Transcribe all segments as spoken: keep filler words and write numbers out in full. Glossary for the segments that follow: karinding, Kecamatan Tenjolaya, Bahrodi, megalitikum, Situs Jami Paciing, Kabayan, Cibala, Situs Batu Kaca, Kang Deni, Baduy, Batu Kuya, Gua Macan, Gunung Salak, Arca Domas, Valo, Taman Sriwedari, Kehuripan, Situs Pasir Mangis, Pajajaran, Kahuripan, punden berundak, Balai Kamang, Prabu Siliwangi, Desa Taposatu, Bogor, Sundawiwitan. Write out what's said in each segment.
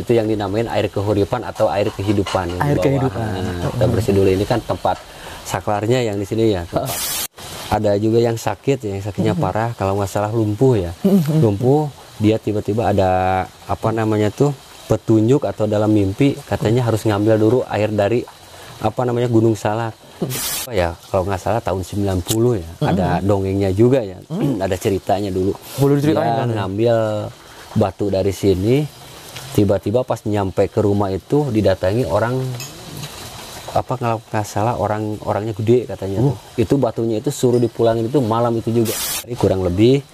itu yang dinamain air kehuripan atau air kehidupan. Air kehidupan. Nah, kita bersih dulu, ini kan tempat saklarnya yang di sini ya. Tempat. Ada juga yang sakit, yang sakitnya mm-hmm. parah, kalau nggak salah lumpuh ya. Mm-hmm. Lumpuh, dia tiba-tiba ada apa namanya tuh petunjuk atau dalam mimpi katanya harus ngambil dulu air dari apa namanya Gunung Salak. Oh ya, kalau nggak salah tahun sembilan puluh ya, mm-hmm. ada dongengnya juga ya, mm-hmm. ada ceritanya dulu. Boleh diceritain, dia ngambil batu dari sini, tiba-tiba pas nyampe ke rumah itu didatangi orang apa kalau nggak salah orang orangnya gede katanya. Uh. Tuh. Itu batunya itu suruh dipulangin itu malam itu juga. Kurang lebih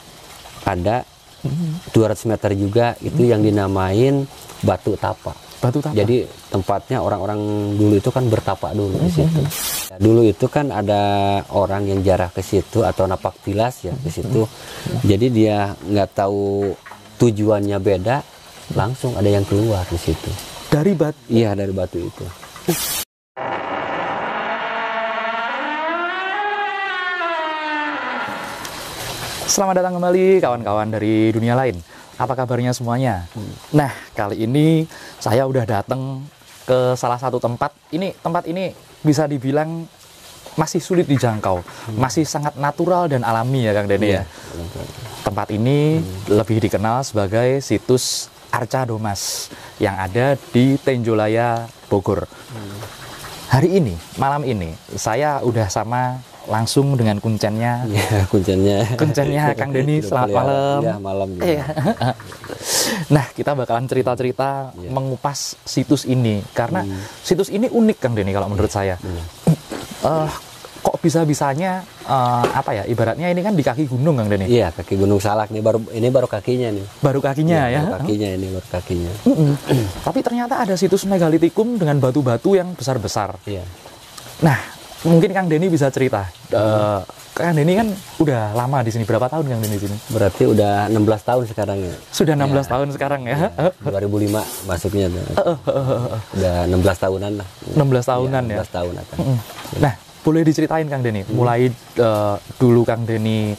ada mm-hmm. dua ratus meter juga itu mm-hmm. yang dinamain Batu Tapa. Batu Tapa. Jadi tempatnya orang-orang dulu itu kan bertapa dulu mm-hmm. di situ. Ya, dulu itu kan ada orang yang jarah ke situ atau napak tilas ya ke situ. Mm-hmm. Jadi dia nggak tahu tujuannya beda, langsung ada yang keluar di situ. Dari batu. Iya, dari batu itu. Selamat datang kembali kawan-kawan dari dunia lain. Apa kabarnya semuanya? Hmm. Nah, kali ini saya udah datang ke salah satu tempat. Ini tempat ini bisa dibilang masih sulit dijangkau, hmm. masih sangat natural dan alami ya, Kang Deni ya. Hmm. Tempat ini hmm. lebih dikenal sebagai situs Arca Domas yang ada di Tenjolaya, Bogor. Hmm. Hari ini, malam ini, saya udah sama langsung dengan kuncennya, ya, kuncennya, kuncennya Kang Deni. Selamat malam. Ya, malam ya. Nah, kita bakalan cerita-cerita ya. Mengupas situs ini karena hmm. situs ini unik, Kang Deni. Kalau menurut saya, ya. uh, kok bisa-bisanya uh, apa ya? Ibaratnya ini kan di kaki gunung, Kang Deni. Iya, kaki Gunung Salak nih. Baru ini baru kakinya nih. Baru kakinya ya. ya. Baru kakinya ini baru kakinya. Tapi ternyata ada situs megalitikum dengan batu-batu yang besar-besar. Iya. Nah. Mungkin Kang Deni bisa cerita. Uh, Kang Deni kan udah lama di sini. Berapa tahun Kang Deni di sini? Berarti udah enam belas tahun sekarang ya. Sudah enam belas ya, tahun sekarang ya. ya. dua ribu lima masuknya. Uh, uh, uh, uh. Udah enam belas tahunan lah. enam belas tahunan ya. enam belas ya. Tahun akan. Uh, uh. Nah, boleh diceritain Kang Deni. Hmm. Mulai uh, dulu Kang Deni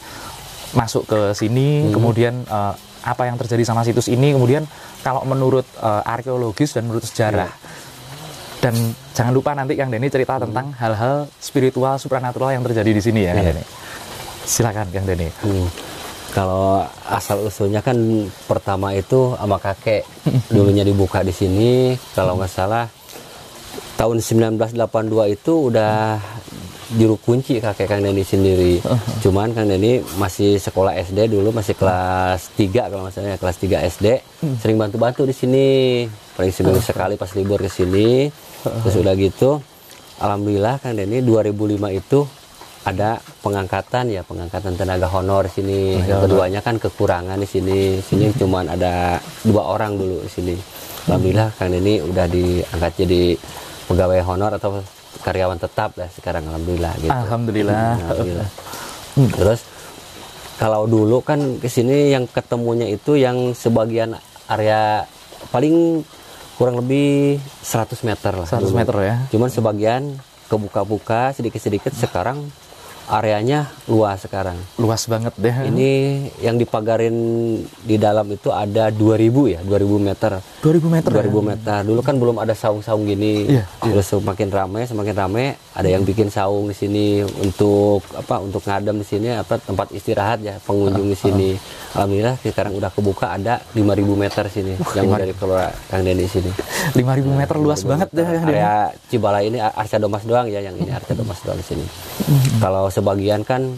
masuk ke sini, hmm. kemudian uh, apa yang terjadi sama situs ini, kemudian kalau menurut uh, arkeologis dan menurut sejarah. Hmm. Dan jangan lupa nanti Kang Deni cerita tentang hmm. hal-hal spiritual, supranatural yang terjadi di sini ya, Kang Deni. Silakan Kang Deni. Hmm. Kalau asal-usulnya kan pertama itu sama kakek. Dulunya dibuka di sini, kalau nggak salah tahun seribu sembilan ratus delapan puluh dua itu udah juru kunci kakek Kang Deni sendiri. Cuman Kang Deni masih sekolah S D dulu, masih kelas tiga kalau nggak salah ya, kelas tiga S D. Sering bantu-bantu di sini. Paling seminggu sekali pas libur ke sini. Terus udah gitu, alhamdulillah Kang Deni dua ribu lima itu ada pengangkatan ya, pengangkatan tenaga honor di sini. Yang keduanya kan kekurangan di sini. Sini cuman ada dua orang dulu di sini. Alhamdulillah Kang Deni udah diangkat jadi pegawai honor atau karyawan tetap lah sekarang, alhamdulillah gitu. Alhamdulillah. Alhamdulillah. Terus kalau dulu kan ke sini yang ketemunya itu yang sebagian area paling kurang lebih seratus meter lah. seratus meter ya. Cuman sebagian kebuka-buka sedikit-sedikit, sekarang areanya luas sekarang. Luas banget deh. Ini yang dipagarin di dalam itu ada dua ribu ya, dua ribu meter. dua ribu meter. dua ribu meter. Dulu kan belum ada saung-saung gini. Iya. Terus semakin ramai, semakin ramai ada yang bikin saung di sini untuk apa? Untuk ngadem di sini apa tempat istirahat ya pengunjung di sini. Alhamdulillah sekarang udah kebuka ada lima ribu meter sini uh, yang udah dikelola Kang Deni di sini. lima ribu meter luas banget deh. Area Cibala ini Arca Domas doang ya, yang ini Arca Domas doang di sini. Kalau sebagian kan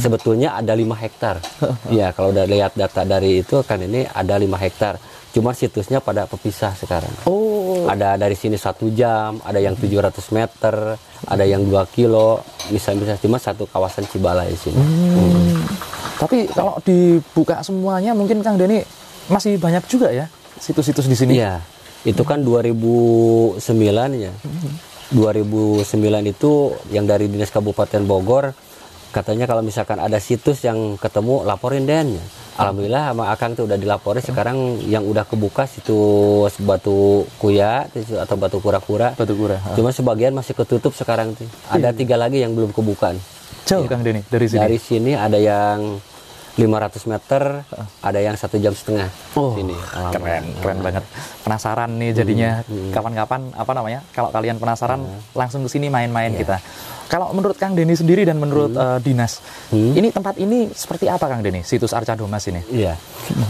sebetulnya ada lima hektar. Iya, kalau udah lihat data dari itu kan ini ada lima hektar. Cuma situsnya pada pepisah sekarang. Oh. Ada dari sini satu jam, ada yang tujuh ratus meter, ada yang dua kilo, bisa-bisa cuma satu kawasan Cibala di sini. Hmm. Hmm. Tapi kalau dibuka semuanya mungkin Kang Deni masih banyak juga ya situs-situs di sini. Iya. Itu kan dua ribu sembilan ya. dua ribu sembilan itu yang dari Dinas Kabupaten Bogor katanya kalau misalkan ada situs yang ketemu laporin Den. Alhamdulillah sama Akang tuh udah dilaporin. Sekarang yang udah kebuka situs Batu Kuya atau Batu Kura-Kura. Batu Kura. Cuma sebagian masih ketutup sekarang tuh. Ada tiga lagi yang belum kebukaan. Jauh ya. Kang Deni dari sini. Dari sini ada yang lima ratus meter, ada yang satu jam setengah. Oh, sini, keren, keren banget. Penasaran nih jadinya, kapan-kapan, apa namanya, kalau kalian penasaran, hmm. langsung ke sini main-main yeah. kita. Kalau menurut Kang Deni sendiri dan menurut hmm. uh, Dinas, hmm. ini tempat ini seperti apa Kang Deni, situs Arca Domas ini? Iya,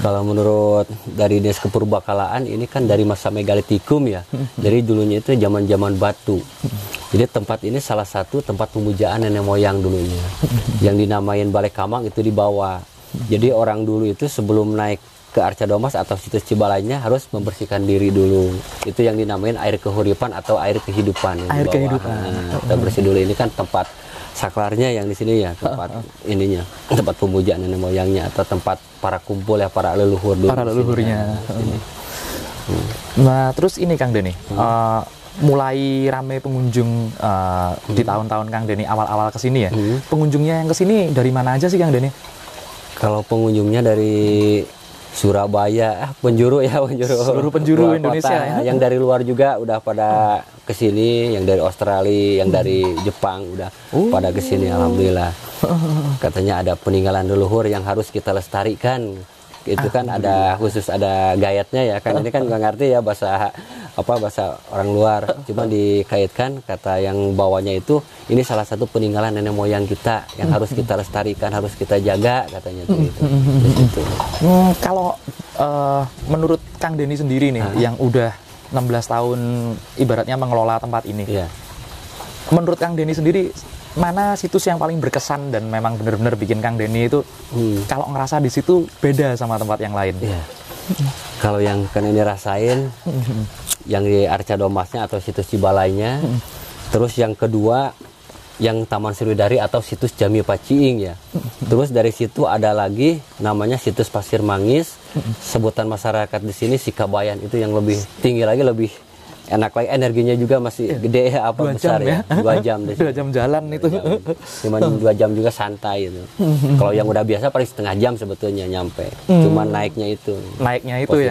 kalau menurut dari Dinas Kepurubakalaan, ini kan dari masa megalitikum ya, dari dulunya itu zaman-zaman batu. Jadi tempat ini salah satu tempat pemujaan nenek moyang dulunya, yang dinamain Balai Kamang itu di bawah. Jadi orang dulu itu sebelum naik ke Arca Domas atau situs Cibalainya harus membersihkan diri dulu. Itu yang dinamain air kehuripan atau air kehidupan. Air kehidupan. Nah, kita bersih dulu. Ini kan tempat saklarnya yang di sini ya, tempat ininya, tempat pemujaan nenek moyangnya atau tempat para kumpul ya, para leluhur dulu. Para leluhurnya. Sini. Nah, terus ini Kang Deni, hmm. uh, mulai ramai pengunjung uh, hmm. di tahun-tahun Kang Deni awal-awal kesini ya. Hmm. Pengunjungnya yang kesini dari mana aja sih Kang Deni? Kalau pengunjungnya dari Surabaya, ah, penjuru ya, penjuru. Seluruh penjuru luar Indonesia kota, ya. Yang dari luar juga udah pada kesini, yang dari Australia, yang dari Jepang udah uh. pada kesini, alhamdulillah. Katanya ada peninggalan leluhur yang harus kita lestarikan. Itu kan ada khusus, ada gayatnya ya, kan ini kan nggak ngerti ya bahasa apa bahasa orang luar, cuma dikaitkan kata yang bawahnya itu ini salah satu peninggalan nenek moyang kita yang harus kita lestarikan, harus kita jaga katanya tuh gitu. Gitu. Hmm, kalau uh, menurut Kang Deni sendiri nih, hmm. yang udah enam belas tahun ibaratnya mengelola tempat ini, yeah. menurut Kang Deni sendiri mana situs yang paling berkesan dan memang benar-benar bikin Kang Deni itu hmm. kalau ngerasa di situ beda sama tempat yang lain? Iya. Kalau yang Kang Deni rasain, yang di Arca Domasnya atau situs Cibalaynya, terus yang kedua yang Taman Sriwedari atau situs Jami Paciing ya. Terus dari situ ada lagi namanya situs Pasir Mangis, sebutan masyarakat di sini si Kabayan, itu yang lebih tinggi lagi, lebih enak lagi, energinya juga masih gede ya, apa besar ya, ya. Dua jam deh. Dua jam jalan dua itu. Cuman dua jam juga santai itu. Kalau yang udah biasa paling setengah jam sebetulnya nyampe. Hmm. Cuman naiknya itu. Naiknya itu ya.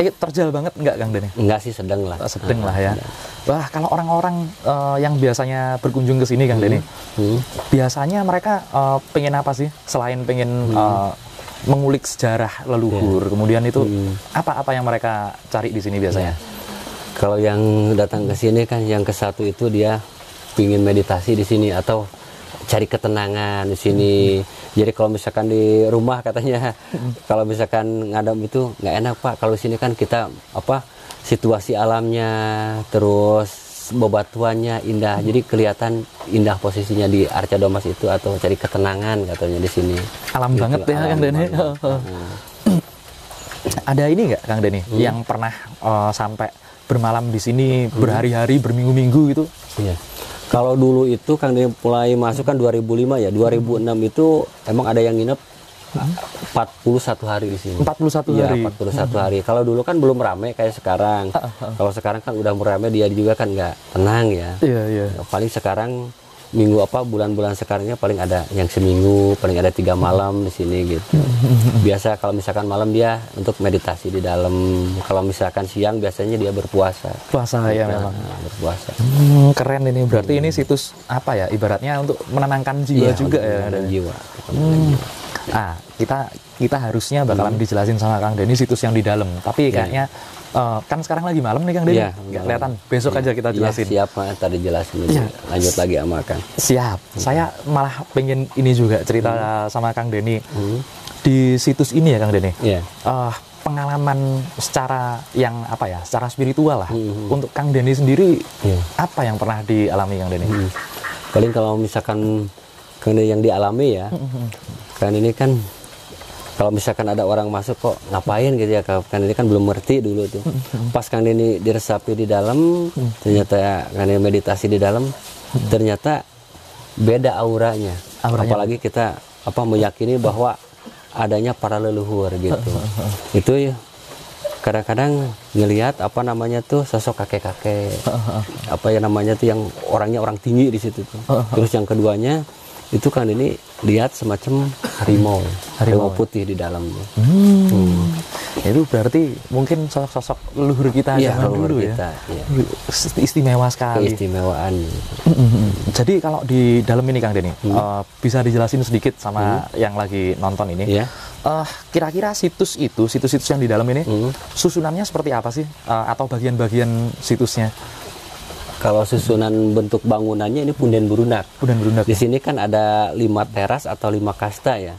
Eh, terjal banget nggak Kang Deni? Enggak sih, sedang lah. Sedang ah, lah ya. Sedang. Wah, kalau orang-orang uh, yang biasanya berkunjung ke sini Kang hmm. Deni, hmm. biasanya mereka uh, pengen apa sih? Selain pengen hmm. uh, mengulik sejarah leluhur, yeah. kemudian itu apa-apa hmm. yang mereka cari di sini biasanya? Yeah. Kalau yang datang ke sini kan yang ke satu itu dia pingin meditasi di sini atau cari ketenangan di sini. Jadi kalau misalkan di rumah katanya kalau misalkan ngadem itu nggak enak Pak. Kalau di sini kan kita apa situasi alamnya terus bebatuannya indah. Jadi kelihatan indah posisinya di Arca Domas itu atau cari ketenangan katanya di sini. Alam gitu, banget ya Kang Deni. Ada ini nggak Kang Deni hmm. yang pernah uh, sampai bermalam di sini, hmm. berhari-hari, berminggu-minggu gitu? Iya. Kalau dulu itu Kang Deni mulai masuk kan dua ribu lima ya, dua ribu enam itu emang ada yang nginep empat puluh satu hari di sini. empat puluh satu hari? Iya, empat puluh satu hari. Kalau dulu kan belum rame kayak sekarang. Kalau sekarang kan udah merame, dia juga kan nggak tenang ya. Iya, iya. Paling sekarang minggu apa bulan-bulan sekarangnya paling ada yang seminggu, paling ada tiga malam di sini gitu. Biasa kalau misalkan malam dia untuk meditasi di dalam, kalau misalkan siang biasanya dia berpuasa. Puasa ya memang. Nah, berpuasa. Hmm, keren ini berarti hmm. ini situs apa ya? Ibaratnya untuk menenangkan jiwa iya, juga ya. Menenangkan jiwa. Hmm. Ah, kita kita harusnya bakalan hmm. dijelasin sama Kang Deni situs yang di dalam. Tapi kayaknya yeah. Uh, kan sekarang lagi malam nih Kang Deni, ya, nggak kelihatan. Besok ya, aja kita jelasin. Ya, siap, tadi jelasin. Ya. Lanjut lagi sama Kang. Siap. Hmm. Saya malah pengen ini juga cerita hmm. sama Kang Deni hmm. di situs ini ya Kang Deni. Ya. Uh, pengalaman secara yang apa ya, secara spiritual lah. Hmm. Untuk Kang Deni sendiri, ya. Apa yang pernah dialami Kang Deni? Hmm. Paling kalau misalkan Kang Deni yang dialami ya, hmm. kan ini kan. Kalau misalkan ada orang masuk kok ngapain gitu ya, Kang Deni kan belum ngerti dulu tuh. Pas Kang Deni diresapi di dalam, ternyata Kang Deni meditasi di dalam, ternyata beda auranya. auranya. Apalagi kita apa meyakini bahwa adanya para leluhur gitu. Itu ya. Kadang-kadang ngelihat apa namanya tuh sosok kakek-kakek. Apa yang namanya tuh yang orangnya orang tinggi di situ tuh. Terus yang keduanya itu Kang Deni lihat semacam harimau, harimau, harimau putih di dalamnya. Hmm. Hmm. Itu berarti mungkin sosok-sosok leluhur kita ya, zaman dulu kita, ya. ya. Istimewa sekali. Keistimewaan. Jadi kalau di dalam ini Kang Deni, hmm. uh, bisa dijelasin sedikit sama hmm. yang lagi nonton ini. Yeah. Uh, kira-kira situs itu, situs-situs yang di dalam ini, hmm. susunannya seperti apa sih? Uh, atau bagian-bagian situsnya? Kalau susunan bentuk bangunannya ini punden berunak. Punden berunak. Di sini kan ada lima teras atau lima kasta ya.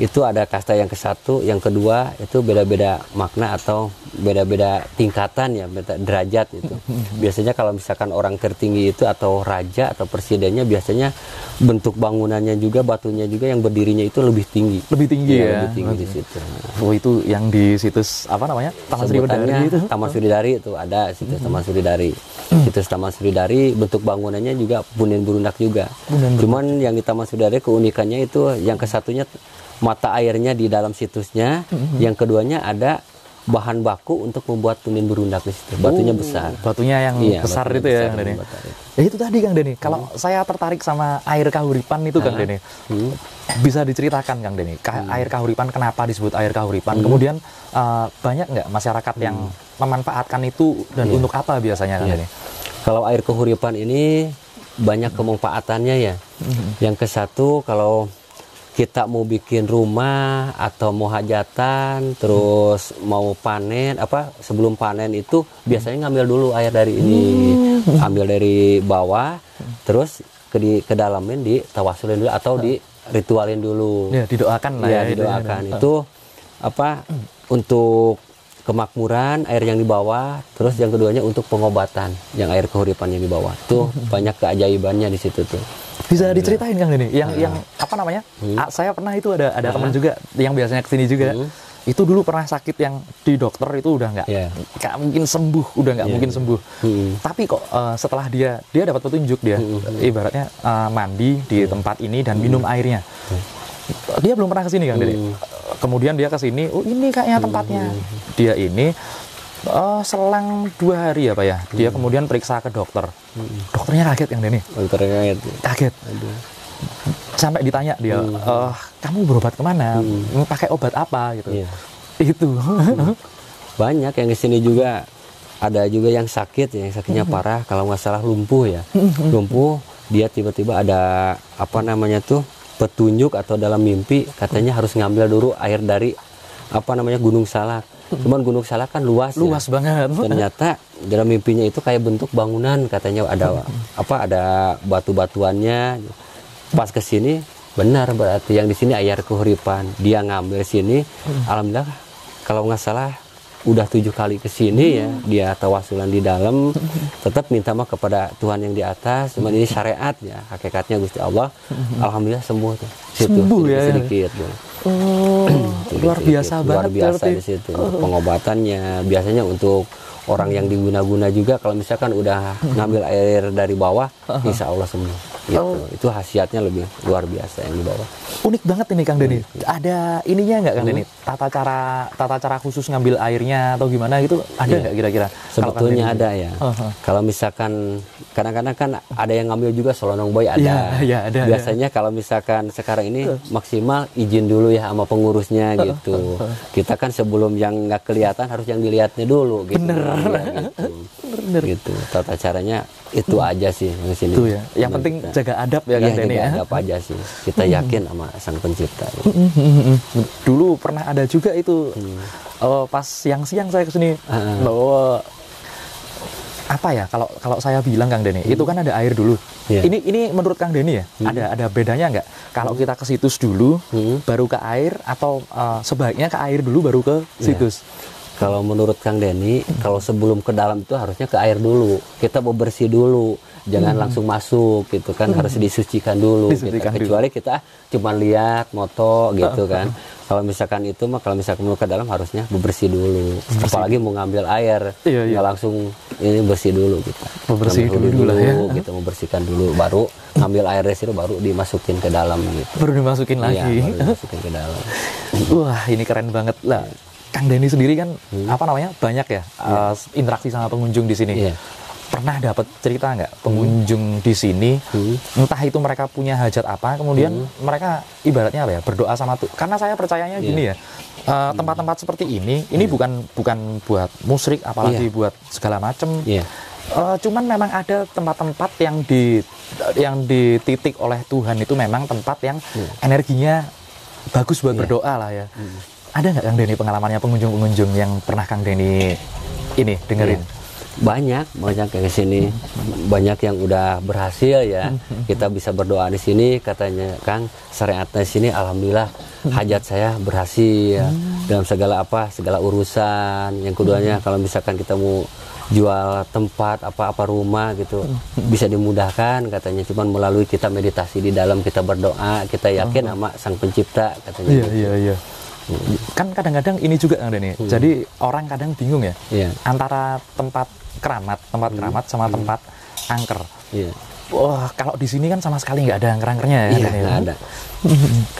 Itu ada kasta yang ke satu, yang kedua itu beda-beda makna atau beda-beda tingkatan ya, beda derajat itu. Biasanya kalau misalkan orang tertinggi itu atau raja atau presidennya biasanya bentuk bangunannya juga, batunya juga yang berdirinya itu lebih tinggi. Lebih tinggi ya. ya? Lebih tinggi okay. di situ. Oh itu yang di situs apa namanya? Taman Sriwedari itu. Taman Sriwedari itu ada situs Taman Sriwedari. Situs Taman Sriwedari bentuk bangunannya juga punden berundak juga. Bunden Cuman berunak. Yang di Taman Sriwedari keunikannya itu yang kesatunya mata airnya di dalam situsnya, mm-hmm. yang keduanya ada bahan baku untuk membuat punden berundak di situ. Batunya oh, besar. Batunya yang iya, besar batunya itu besar ya, Kang Deni. Ya itu tadi Kang Deni. Kalau hmm. saya tertarik sama air kahuripan itu Kang Deni. Hmm. Bisa diceritakan Kang Deni, Ka- hmm. air kahuripan kenapa disebut air kahuripan? Hmm. Kemudian uh, banyak nggak masyarakat hmm. yang memanfaatkan itu dan yeah. untuk apa biasanya Kang yeah. Deni? Kalau air kahuripan ini banyak kemanfaatannya ya. Mm-hmm. Yang ke satu kalau kita mau bikin rumah atau mau hajatan, terus mm-hmm. mau panen apa sebelum panen itu biasanya ngambil dulu air dari ini, mm-hmm. ambil dari bawah, terus ke di ke dalamin ditawasulin dulu atau di ritualin dulu. Ya didoakan lah. Ya, ya didoakan ya, itu apa mm-hmm. untuk kemakmuran air yang di bawah, terus yang keduanya untuk pengobatan yang air kahuripan yang di bawah tuh hmm. banyak keajaibannya di situ tuh. Bisa diceritain Kang Deni yang hmm. yang apa namanya hmm. ah, saya pernah itu ada ada hmm. teman juga yang biasanya kesini juga hmm. itu dulu pernah sakit yang di dokter itu udah nggak yeah. nggak mungkin sembuh udah nggak yeah. mungkin sembuh hmm. tapi kok uh, setelah dia dia dapat petunjuk dia hmm. ibaratnya uh, mandi di hmm. tempat ini dan minum hmm. airnya hmm. dia belum pernah kesini Kang Deni. hmm. Kemudian dia ke sini, oh ini kayaknya tempatnya. Dia ini uh, selang dua hari ya Pak ya. Dia kemudian periksa ke dokter. Dokternya kaget Kang Deni. Dokternya kaget. Kaget. Sampai ditanya dia, uh, kamu berobat kemana? Hmm. Pakai obat apa gitu? Iya. Itu banyak yang kesini juga. Ada juga yang sakit, yang sakitnya hmm. parah. Kalau nggak salah lumpuh ya. Lumpuh. Dia tiba-tiba ada apa namanya tuh? petunjuk atau dalam mimpi katanya harus ngambil dulu air dari apa namanya Gunung Salak. Cuman Gunung Salak kan luas. Luas ya. banget. Ternyata dalam mimpinya itu kayak bentuk bangunan katanya ada apa ada batu-batuannya. Pas ke sini benar berarti yang di sini air kahuripan. Dia ngambil sini alhamdulillah kalau nggak salah udah tujuh kali ke sini ya, dia tawasulan di dalam, tetap minta mah kepada Tuhan yang di atas, cuman ini syariat ya, hakikatnya Gusti Allah, alhamdulillah sembuh tuh, situ, sembuh ya, sedikit, ya. Oh, sedikit, luar biasa sedikit. banget, luar biasa berarti. Di situ, pengobatannya, biasanya untuk orang yang diguna-guna juga, kalau misalkan udah ngambil air dari bawah, uh-huh. insya Allah sembuh. Gitu. Oh. Itu khasiatnya lebih luar biasa yang di bawah. Unik banget ini Kang Deni. Hmm. Ada ininya nggak Kang hmm. Deni? Tata cara tata cara khusus ngambil airnya atau gimana gitu? Ada nggak yeah. kira-kira? Sebetulnya ada ya. Uh-huh. Kalau misalkan kadang-kadang kan ada yang ngambil juga selonong boy ada. Yeah, yeah, ada Biasanya yeah. kalau misalkan sekarang ini uh. maksimal izin dulu ya sama pengurusnya gitu. Uh-huh. Kita kan sebelum yang nggak kelihatan harus yang dilihatnya dulu. Gitu. Bener. Ya, gitu. Bener. Gitu. Tata caranya itu hmm. aja sih di sini. Itu ya. Yang Bener, penting kita. jaga adab ya Kang Deni ya. Jaga adab aja sih. Kita hmm. yakin sama Sang Pencipta. Hmm. Hmm. Dulu pernah ada juga itu. Hmm. Uh, pas siang-siang saya kesini hmm. bahwa apa ya kalau kalau saya bilang Kang Deni, hmm. itu kan ada air dulu. Yeah. Ini ini menurut Kang Deni ya, hmm. ada ada bedanya nggak? Kalau hmm. kita ke situs dulu hmm. baru ke air atau uh, sebaiknya ke air dulu baru ke situs. Yeah. Kalau menurut Kang Deni, hmm. kalau sebelum ke dalam itu harusnya ke air dulu. Kita bebersih dulu, jangan hmm. langsung masuk gitu kan, hmm. harus disucikan dulu. Disucikan gitu. Kecuali kita cuma lihat, moto gitu kan. Kalau misalkan itu mah, kalau misalkan mau ke dalam harusnya bebersih dulu. Bersih. Apalagi mau ngambil air, iya, iya. nggak langsung ini bersih dulu kita. Bebersih dulu, dulu, dulu ya. Gitu, membersihkan dulu, baru ngambil air dari situ, baru dimasukin ke dalam gitu. Baru dimasukin lagi. Iya, baru dimasukin ke dalam. Wah, ini keren banget lah. Kang Deni sendiri kan hmm. apa namanya banyak ya, ya. Uh, interaksi sama pengunjung di sini. Ya. Pernah dapat cerita nggak pengunjung hmm. di sini, hmm. entah itu mereka punya hajat apa, kemudian hmm. mereka ibaratnya apa ya, berdoa sama Tuhan. Karena saya percayanya yeah. gini ya, tempat-tempat uh, yeah. tempat seperti ini, ini yeah. bukan bukan buat musyrik, apalagi yeah. buat segala macam. Yeah. Uh, cuman memang ada tempat-tempat yang di yang dititik oleh Tuhan itu memang tempat yang yeah. energinya bagus buat yeah. berdoa lah ya. Yeah. Ada nggak Kang Deni pengalamannya pengunjung-pengunjung yang pernah Kang Deni ini dengerin? Yeah. Banyak, banyak yang kesini, banyak yang udah berhasil ya. Kita bisa berdoa di sini, katanya Kang, syariatnya di sini, alhamdulillah hajat saya berhasil dalam segala apa, segala urusan. Yang keduanya kalau misalkan kita mau jual tempat apa-apa rumah gitu bisa dimudahkan katanya, cuman melalui kita meditasi di dalam, kita berdoa, kita yakin sama Sang Pencipta katanya. Iya, iya, iya. Kan kadang-kadang ini juga Kang Deni, hmm. jadi orang kadang bingung ya yeah. antara tempat keramat, tempat hmm. keramat sama hmm. tempat angker. Yeah. Wah, kalau di sini kan sama sekali nggak ada angker-angkernya ya. Iya, nggak ada.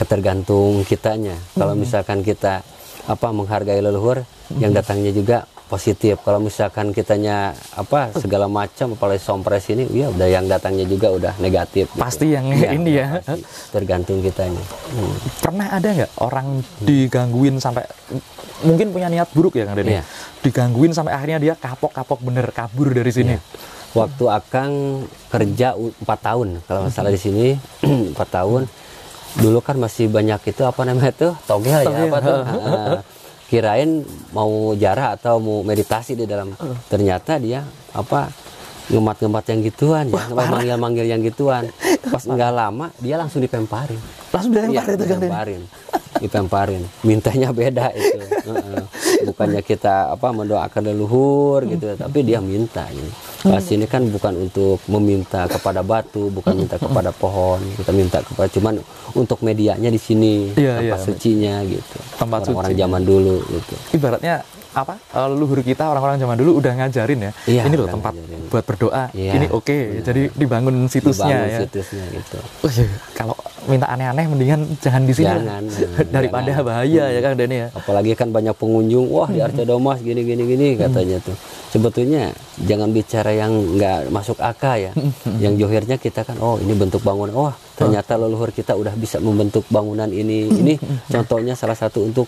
Ketergantung kitanya. Kalau misalkan kita apa menghargai leluhur, hmm. yang datangnya juga positif. Kalau misalkan kitanya apa segala macam, apalagi sompres ini, ya udah yang datangnya juga udah negatif. Gitu. Pasti yang ya, ini ya. Pasti. Tergantung kitanya. Hmm. Pernah ada nggak orang digangguin sampai mungkin punya niat buruk ya Kang Deni? Ya. Digangguin sampai akhirnya dia kapok-kapok bener kabur dari sini. Ya. Waktu Akang kerja empat tahun kalau nggak salah di sini empat tahun. Dulu kan masih banyak itu apa namanya tuh togel ya apa tuh uh, kirain mau jarak atau mau meditasi di dalam, ternyata dia apa ngemat-ngemat yang gituan ya, manggil-manggil yang gituan. Pas nggak lama dia langsung dipemparin, langsung dipemparin, ya, dipemparin, dipemparin. Mintanya beda itu, uh -uh. bukannya kita apa mendoakan leluhur gitu, tapi dia minta. Gitu. Pas ini kan bukan untuk meminta kepada batu, bukan minta kepada pohon, kita minta kepada cuman untuk medianya di sini, ya, tempat ya, sucinya gitu, orang-orang zaman dulu gitu. Ibaratnya apa leluhur kita orang-orang zaman dulu udah ngajarin ya, ya ini loh tempat ngajarin buat berdoa, ya, ini oke, okay. ya. Jadi dibangun situsnya, dibangun ya. situsnya gitu. Uh, kalau minta aneh-aneh mendingan jangan di sini jangan, daripada jangan. bahaya hmm. ya Kang Deni ya. Apalagi kan banyak pengunjung, wah di Arca Domas gini gini gini katanya tuh. Sebetulnya jangan bicara yang nggak masuk akal ya. Yang johirnya kita kan, oh ini bentuk bangunan, oh ternyata leluhur kita udah bisa membentuk bangunan ini. Ini contohnya salah satu untuk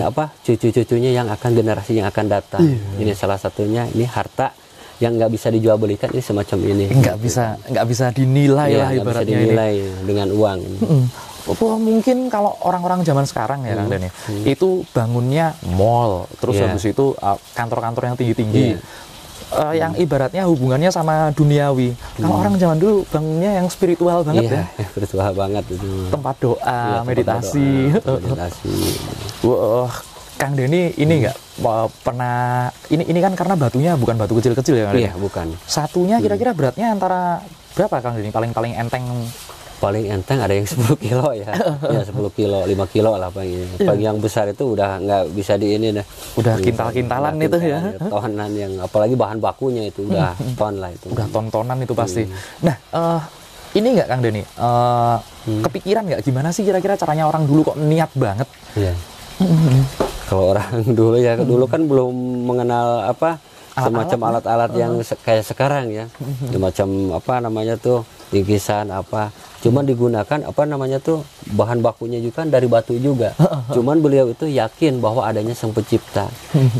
apa cucu-cucunya yang akan generasi yang akan datang. Ini salah satunya, ini harta yang nggak bisa dijual belikan ini semacam ini. Nggak bisa, nggak bisa dinilai ya, lah ibaratnya bisa dinilai ini. Dengan uang. Ini. Hmm. Oh, mungkin kalau orang-orang zaman sekarang ya, hmm. Kang Deni, hmm. itu bangunnya mall, terus yeah. habis itu kantor-kantor yang tinggi-tinggi, yeah. uh, yang hmm. ibaratnya hubungannya sama duniawi. Hmm. Kalau orang zaman dulu bangunnya yang spiritual banget yeah, ya, spiritual banget itu. Tempat doa, ya, tempat meditasi. Doa, meditasi. Wah, Kang Deni ini nggak hmm. pernah ini ini kan karena batunya bukan batu kecil-kecil ya, Kang Deni? Iya, bukan. Satunya kira-kira hmm. beratnya antara berapa Kang Deni? Paling-paling enteng. Paling enteng ada yang sepuluh kilo ya, ya sepuluh kilo, lima kilo lah paling ini. Paling yang besar itu udah nggak bisa di ini dah. Udah kintal-kintalan itu ya. Tonan yang apalagi bahan bakunya itu udah ton lah itu. Udah tontonan itu pasti. Hmm. Nah, uh, ini nggak Kang Deni, uh, hmm. kepikiran nggak gimana sih kira-kira caranya orang dulu kok niat banget? Iya. Hmm. Kalau orang dulu ya, dulu kan belum mengenal apa semacam alat-alat yang se kayak sekarang ya, semacam apa namanya tuh bingkisan apa, cuman digunakan apa namanya tuh bahan bakunya juga kan dari batu juga, cuman beliau itu yakin bahwa adanya Sang Pencipta.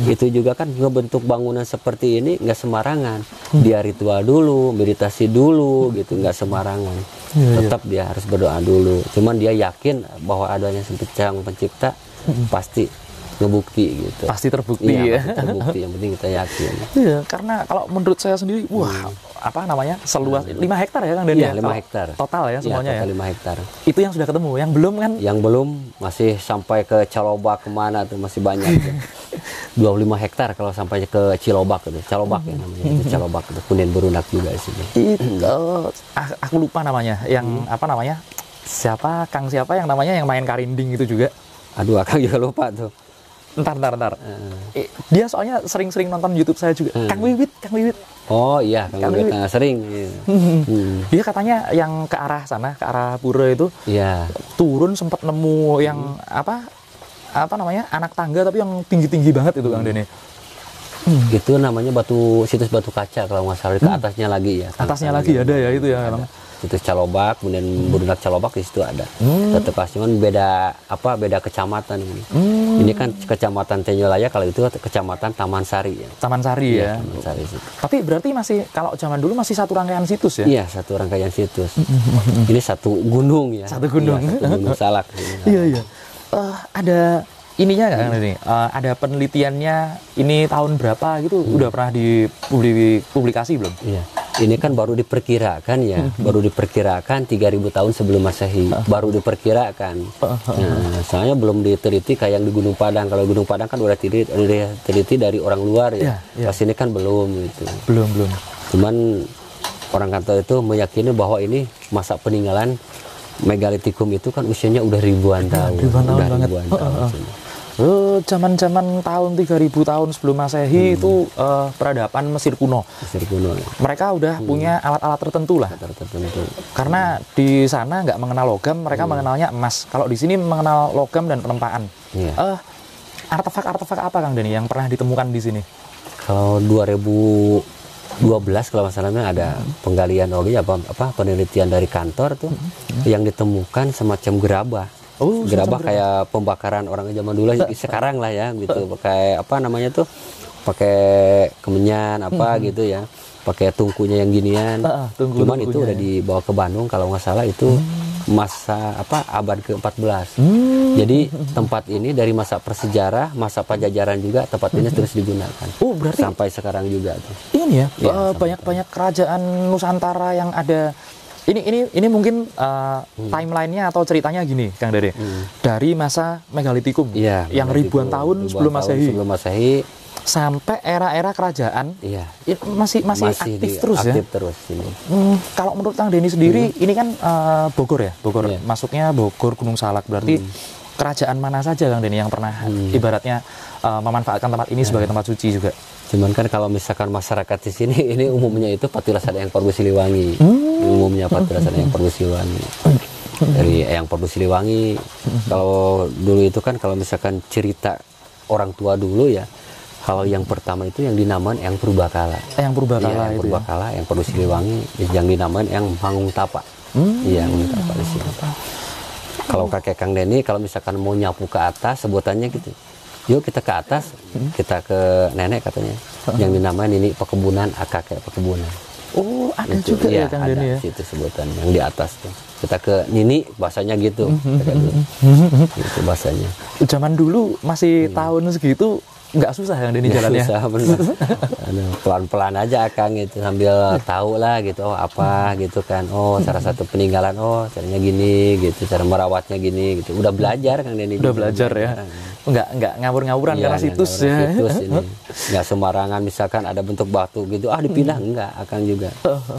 Itu juga kan ngebentuk bangunan seperti ini nggak semarangan, dia ritual dulu, meditasi dulu gitu, nggak semarangan, tetap dia harus berdoa dulu, cuman dia yakin bahwa adanya Sang Pencipta pasti terbukti gitu. Pasti terbukti iya, ya. Pasti terbukti, yang penting kita yakin. Iya, karena kalau menurut saya sendiri, wah, hmm. apa namanya? Seluas nah, lima hektar ya Kang Deni? Iya, lima hektar. Total ya semuanya ya. Total lima hektar. Itu yang sudah ketemu, yang belum kan? Yang belum masih sampai ke Calobak kemana tuh masih banyak. Ya. dua puluh lima hektar kalau sampai ke Cilobak itu. Calobak ya namanya. Itu Calobak itu Kunden Berunak juga di sini. Itu aku lupa namanya, yang hmm. apa namanya? Siapa Kang siapa yang namanya yang main karinding itu juga? Aduh, Akang juga lupa tuh. Ntar, ntar, ntar. Uh. Dia soalnya sering-sering nonton YouTube saya juga. Uh. Kang Wiwit, Kang Wiwit. Oh iya, Kang, Kang Wiwit. Wiwit. Nah, sering. Iya. hmm. Dia katanya yang ke arah sana, ke arah pura itu, yeah. turun sempat nemu yang hmm. apa, apa namanya, anak tangga tapi yang tinggi-tinggi banget itu, hmm. Kang Deni. Hmm. Itu namanya batu situs batu kaca kalau nggak salah, ke atasnya hmm. lagi ya. Atasnya lagi ada ya itu ya. Ada. Situs Calobak, kemudian Burundak Calobak di situ ada. Hmm. Tetap pasti beda apa beda kecamatan ini. Hmm. Ini kan Kecamatan Tenjolaya, kalau itu Kecamatan Taman Sari ya. Taman Sari ya. ya. Taman Sari situ. Tapi berarti masih kalau zaman dulu masih satu rangkaian situs ya? Iya, satu rangkaian situs. Ini satu gunung ya. Satu gunung. Ya, satu Gunung Salak. Iya, iya. Uh, ada ininya nggak ini? Uh, ada penelitiannya ini tahun berapa gitu? Hmm. Udah pernah dipublikasi belum? Iya. Ini kan baru diperkirakan ya, hmm. baru diperkirakan tiga ribu tahun sebelum Masehi, uh. baru diperkirakan. Uh. Nah, soalnya belum diteliti kayak yang di Gunung Padang. Kalau Gunung Padang kan udah diteliti dari orang luar ya. Yeah, yeah. Pas ini kan belum gitu. Belum, belum. Cuman orang kantor itu meyakini bahwa ini masa peninggalan megalitikum itu kan usianya udah ribuan ya, tahun. Ribuan tahun udah banget. Ribuan uh, tahun. Uh, uh. Zaman-zaman tahun tiga ribu tahun sebelum Masehi hmm. itu uh, peradaban Mesir kuno. Mesir kuno. Ya. Mereka udah hmm. punya alat-alat tertentu lah. Alat tertentu. Karena hmm. di sana nggak mengenal logam, mereka hmm. mengenalnya emas. Kalau di sini mengenal logam dan penempaan. Yeah. Uh, artefak-artefak apa Kang Deni yang pernah ditemukan di sini? Kalau dua ribu dua belas kalau masalahnya ada hmm. penggalian lagi apa, apa penelitian dari kantor tuh hmm. yang ditemukan semacam gerabah. Oh, gerabah kayak pembakaran orang zaman dulu uh, sekarang lah ya gitu, pakai apa namanya tuh, pakai kemenyan apa uh, gitu ya, pakai tungkunya yang ginian. Uh, tungku, Cuman itu udah ya. dibawa ke Bandung kalau nggak salah itu masa apa abad ke empat belas. Hmm. Jadi tempat ini dari masa persejarah, masa Pajajaran juga tempat ini terus digunakan. Oh, berarti sampai sekarang juga tuh. Ini ya, ya uh, banyak-banyak kerajaan Nusantara yang ada. Ini ini ini mungkin uh, hmm. timelinenya atau ceritanya gini, Kang Deni. Hmm. Dari masa megalitikum ya, yang megalitikum, ribuan tahun ribuan sebelum Masehi. Sebelum Masehi sampai era-era kerajaan ya. masih, masih masih aktif di, terus aktif ya. Terus ini. Hmm, kalau menurut Kang Deni sendiri hmm. ini kan uh, Bogor ya, Bogor. Ya. Masuknya Bogor Gunung Salak berarti hmm. kerajaan mana saja Kang Deni yang pernah hmm. ibaratnya uh, memanfaatkan tempat ini ya. sebagai tempat suci juga. Cuman kan kalau misalkan masyarakat di sini ini umumnya itu Patilas ada yang Prabu Siliwangi. Hmm. Umumnya Patilas ada yang Prabu Siliwangi. Dari yang Prabu Siliwangi kalau dulu itu kan kalau misalkan cerita orang tua dulu ya, kalau yang pertama itu yang dinamakan yang Purbakala. Yang Purbakala ya, yang itu Purbakala, ya? Yang Prabu Siliwangi, yang dinamakan yang Mangung Tapa. Iya, hmm. Tapa di sini. Kalau kakek Kang Deni kalau misalkan mau nyapu ke atas sebutannya gitu. Yuk kita ke atas, kita ke nenek katanya, yang dinamain ini pekebunan, kakek pekebunan. Oh, ada itu, juga ya Kang Deni ya? Ada, itu sebutan, yang di atas tuh. Kita ke Nini, bahasanya gitu. Gitu bahasanya. Zaman dulu, masih hmm. tahun segitu, nggak susah Kang Deni jalannya? Susah, benar. Pelan-pelan aja Kang, gitu, sambil tahu lah gitu, oh apa gitu kan. Oh, cara satu peninggalan, oh caranya gini, gitu, cara merawatnya gini, gitu. Udah belajar Kang Deni. Udah gitu, belajar ya? Kan. Enggak, enggak ngawur-ngawuran ya, karena situs ya. Situs ini. Enggak sembarangan misalkan ada bentuk batu gitu, ah dipindah hmm. enggak, akan juga.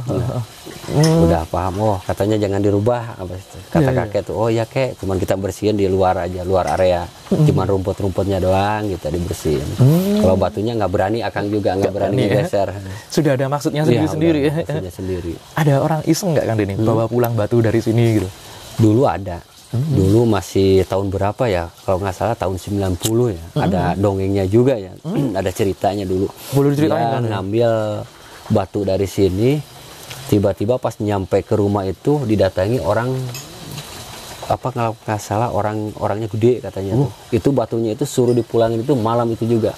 Nah, hmm. udah paham, oh katanya jangan dirubah. Kata ya, kakek ya. tuh, oh ya kek, cuman kita bersihin di luar aja, luar area. Hmm. Cuman rumput-rumputnya doang kita dibersihin. Hmm. Kalau batunya enggak berani, akan juga enggak berani digeser. Ya. Sudah ada maksudnya sendiri-sendiri ya. Sendiri, maksudnya sendiri. Ada orang iseng enggak Kang Deni hmm. bawa pulang batu dari sini gitu? Dulu ada. Mm-hmm. Dulu masih tahun berapa ya? Kalau nggak salah tahun sembilan puluh ya. Mm-hmm. Ada dongengnya juga ya. Mm-hmm. Ada ceritanya dulu. Boleh diceritain. Ngambil batu dari sini, tiba-tiba pas nyampe ke rumah itu didatangi orang apa kalau nggak salah orang orangnya gede katanya uh. tuh. Itu batunya itu suruh dipulangin itu malam itu juga.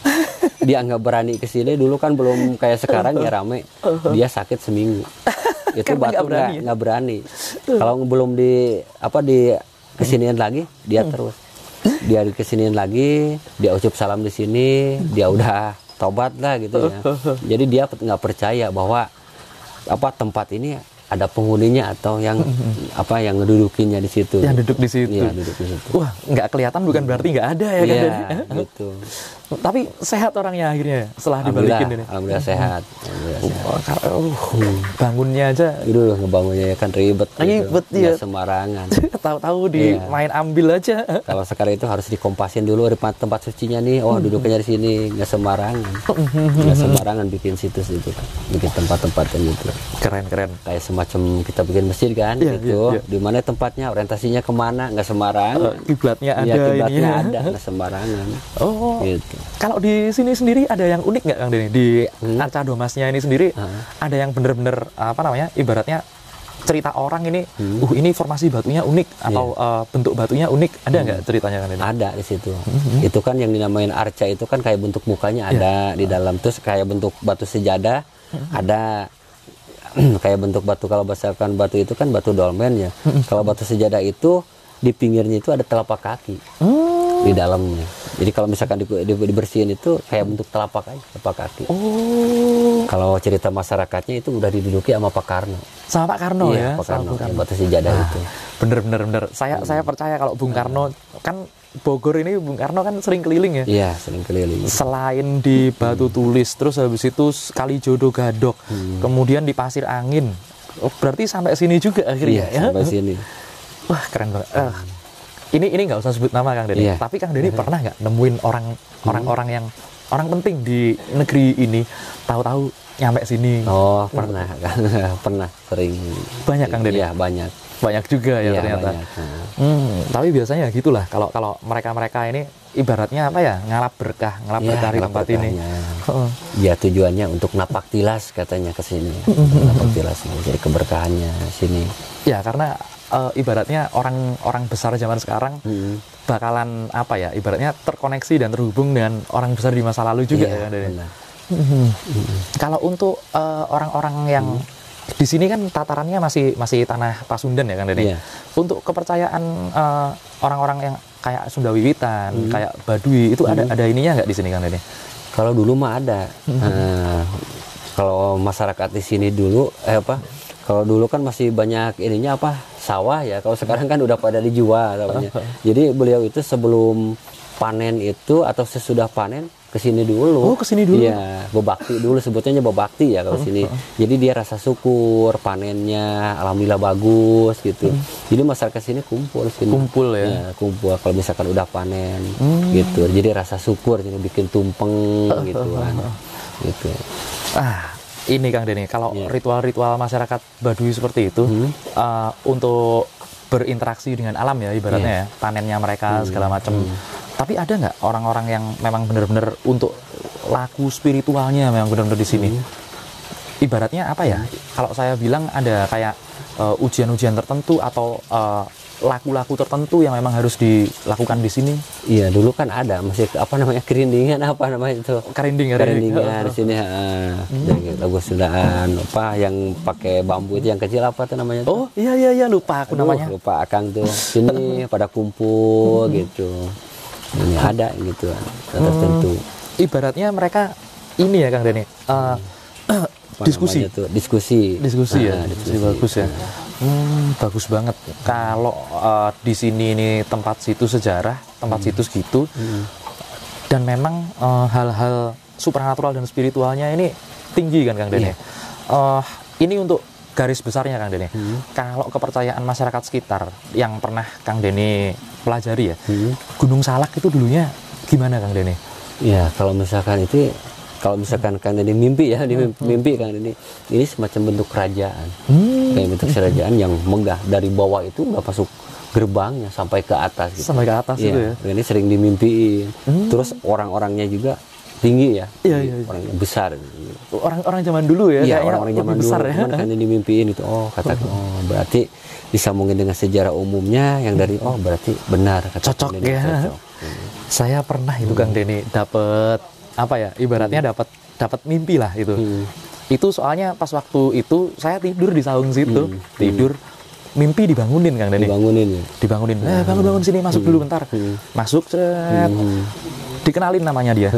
Dia nggak berani ke sini dulu kan belum kayak sekarang ya rame. Dia sakit seminggu. Itu karena batu nggak ya? berani. Kalau belum di apa di kesinian lagi dia hmm. terus dia kesinian lagi dia ucup salam di sini dia udah tobat lah gitu ya, jadi dia nggak percaya bahwa apa tempat ini ada penghuninya atau yang apa yang ngedudukinya di situ yang duduk di situ, ya, duduk di situ. Wah nggak kelihatan bukan berarti nggak ada ya, ya kan gitu. Tapi sehat orangnya akhirnya setelah dibalikin ini alhamdulillah sehat, alhamdulillah sehat. Oh, uh, bangunnya aja dulu ngebangunnya kan ribet ribet gitu. Ya sembarangan tahu-tahu di ya. main ambil aja. Kalau sekarang itu harus dikompasin dulu tempat tempat sucinya nih, oh duduknya di sini nggak sembarangan nggak sembarangan bikin situs itu bikin tempat-tempat yang gitu keren-keren kayak semua macam kita bikin masjid kan ya, gitu, ya, ya. Di mana tempatnya, orientasinya kemana, nggak sembarangan. Kiblatnya ada, ya, kiblatnya ada, nggak sembarangan. Oh, gitu. Kalau di sini sendiri ada yang unik nggak, Kang Deni? Di hmm. Arca Domasnya ini sendiri hmm. ada yang bener-bener apa namanya, ibaratnya cerita orang ini, hmm. uh ini formasi batunya unik atau yeah. uh, bentuk batunya unik, ada nggak hmm. ceritanya, Kang Deni? Ada di situ. Hmm. Itu kan yang dinamain arca itu kan kayak bentuk mukanya ada yeah. di dalam, terus kayak bentuk batu sejadah hmm. ada. Kayak bentuk batu, kalau misalkan batu itu kan batu dolmen ya. Kalau batu sejadah itu di pinggirnya itu ada telapak kaki hmm. di dalamnya. Jadi kalau misalkan di, di, dibersihin itu kayak bentuk telapak aja, telapak kaki. Oh. Kalau cerita masyarakatnya itu udah diduduki sama Pak Karno. Sama Pak Karno iya, ya. Pak Karno, ya, batu sejadah nah, itu. Bener bener bener. Saya hmm. saya percaya kalau Bung Karno kan. Bogor ini Bung Karno kan sering keliling ya? Iya, sering keliling. Selain di Batu hmm. Tulis, terus habis itu Kalijodo Gadok, hmm. kemudian di Pasir Angin. Oh, berarti sampai sini juga akhirnya ya? Sampai sini. Wah, keren banget. Hmm. Uh, ini ini nggak usah sebut nama, Kang Deni. Yeah. Tapi Kang Deni pernah nggak nemuin orang hmm. orang-orang yang orang penting di negeri ini tahu-tahu nyampe sini? Oh, pernah, kan? Pernah, sering. Banyak, Kang Deni? Iya, banyak. Banyak juga ya, ya ternyata. Banyak, nah. hmm, tapi biasanya gitulah kalau kalau mereka-mereka ini ibaratnya apa ya, ngalap berkah, ngalap ya, berkah di tempat berkahnya. Ini. Uh. Ya tujuannya untuk napak tilas katanya ke sini. Napak tilas jadi keberkahannya sini. Ya karena uh, ibaratnya orang-orang besar zaman sekarang hmm. bakalan apa ya, ibaratnya terkoneksi dan terhubung dengan orang besar di masa lalu juga ya. ya hmm. Hmm. Kalau untuk uh, orang-orang yang hmm. di sini kan tatarannya masih masih tanah Pasundan ya, Kang Deni. Yeah. Untuk kepercayaan uh, orang-orang yang kayak Sundawiwitan, mm. kayak Baduy itu mm. ada ada ininya nggak di sini, Kang Deni? Kalau dulu mah ada. Mm-hmm. Uh, kalau masyarakat di sini dulu eh apa? Kalau dulu kan masih banyak ininya apa? Sawah ya. Kalau sekarang kan udah pada dijual namanya. Jadi beliau itu sebelum panen itu atau sesudah panen kesini dulu. Oh, kesini dulu. Iya, bebakti dulu sebutnya, bebakti ya kalau hmm. sini. Jadi dia rasa syukur panennya, alhamdulillah bagus gitu. Hmm. Jadi masyarakat sini kumpul sini. Kumpul ya. ya kumpul kalau misalkan udah panen hmm. gitu. Jadi rasa syukur, jadi bikin tumpeng gitu kan. Gitu. Ah, ini Kang Deni, kalau yeah. ritual-ritual masyarakat Baduy seperti itu hmm. uh, untuk berinteraksi dengan alam ya ibaratnya yeah. ya, panennya mereka hmm. segala macam. Hmm. Tapi ada nggak orang-orang yang memang benar-benar untuk laku spiritualnya memang benar-benar di sini? Ibaratnya apa ya? Kalau saya bilang ada kayak uh, ujian-ujian tertentu atau uh, laku-laku tertentu yang memang harus dilakukan di sini? Iya, dulu kan ada masih apa namanya kerindingan apa namanya itu? Kerindingan. Kerindingan di sini. Lagu Sundaan apa yang pakai bambu itu yang kecil apa tuh namanya? Tuh? Oh iya iya iya lupa aku Aduh, namanya. Lupa Akang tuh sini pada kumpul gitu. Ini ada gitu tertentu. Hmm, ibaratnya mereka ini ya, Kang Deni. Uh, diskusi. Diskusi. Diskusi nah, ya. Diskusi bagus ya. Hmm, bagus banget. Kalau uh, di sini ini tempat situs sejarah, tempat hmm. situs gitu. Hmm. Dan memang uh, hal-hal supranatural dan spiritualnya ini tinggi kan, Kang Deni. Yeah. Uh, ini untuk garis besarnya, Kang Deni. Hmm. Kalau kepercayaan masyarakat sekitar yang pernah Kang Deni pelajari ya, hmm. Gunung Salak itu dulunya gimana, Kang Deni? Ya kalau misalkan itu, kalau misalkan Kang Deni mimpi ya, di mimpi, mimpi Kang Deni ini semacam bentuk kerajaan, hmm. kayak bentuk kerajaan yang megah dari bawah itu udah masuk gerbangnya sampai ke atas. Gitu. Sampai ke atas ya, itu ya. Ini sering dimimpiin. Hmm. Terus orang-orangnya juga tinggi ya, ya, ya, ya. Orangnya besar. Orang-orang zaman dulu ya. Iya orang-orang zaman dulu. Besar, ya. Cuman Kang Deni dimimpiin itu, oh kataku, oh berarti. Disambungin dengan sejarah umumnya yang dari oh berarti benar kata cocok Deni, ya cocok. Hmm. Saya pernah itu hmm. Kang Deni dapat apa ya ibaratnya hmm. dapat dapat mimpi lah itu hmm. itu soalnya pas waktu itu saya tidur di saung situ hmm. tidur mimpi dibangunin Kang Deni dibangunin ya? dibangunin eh, bangun bangun sini masuk hmm. dulu bentar hmm. masuk set hmm. dikenalin namanya dia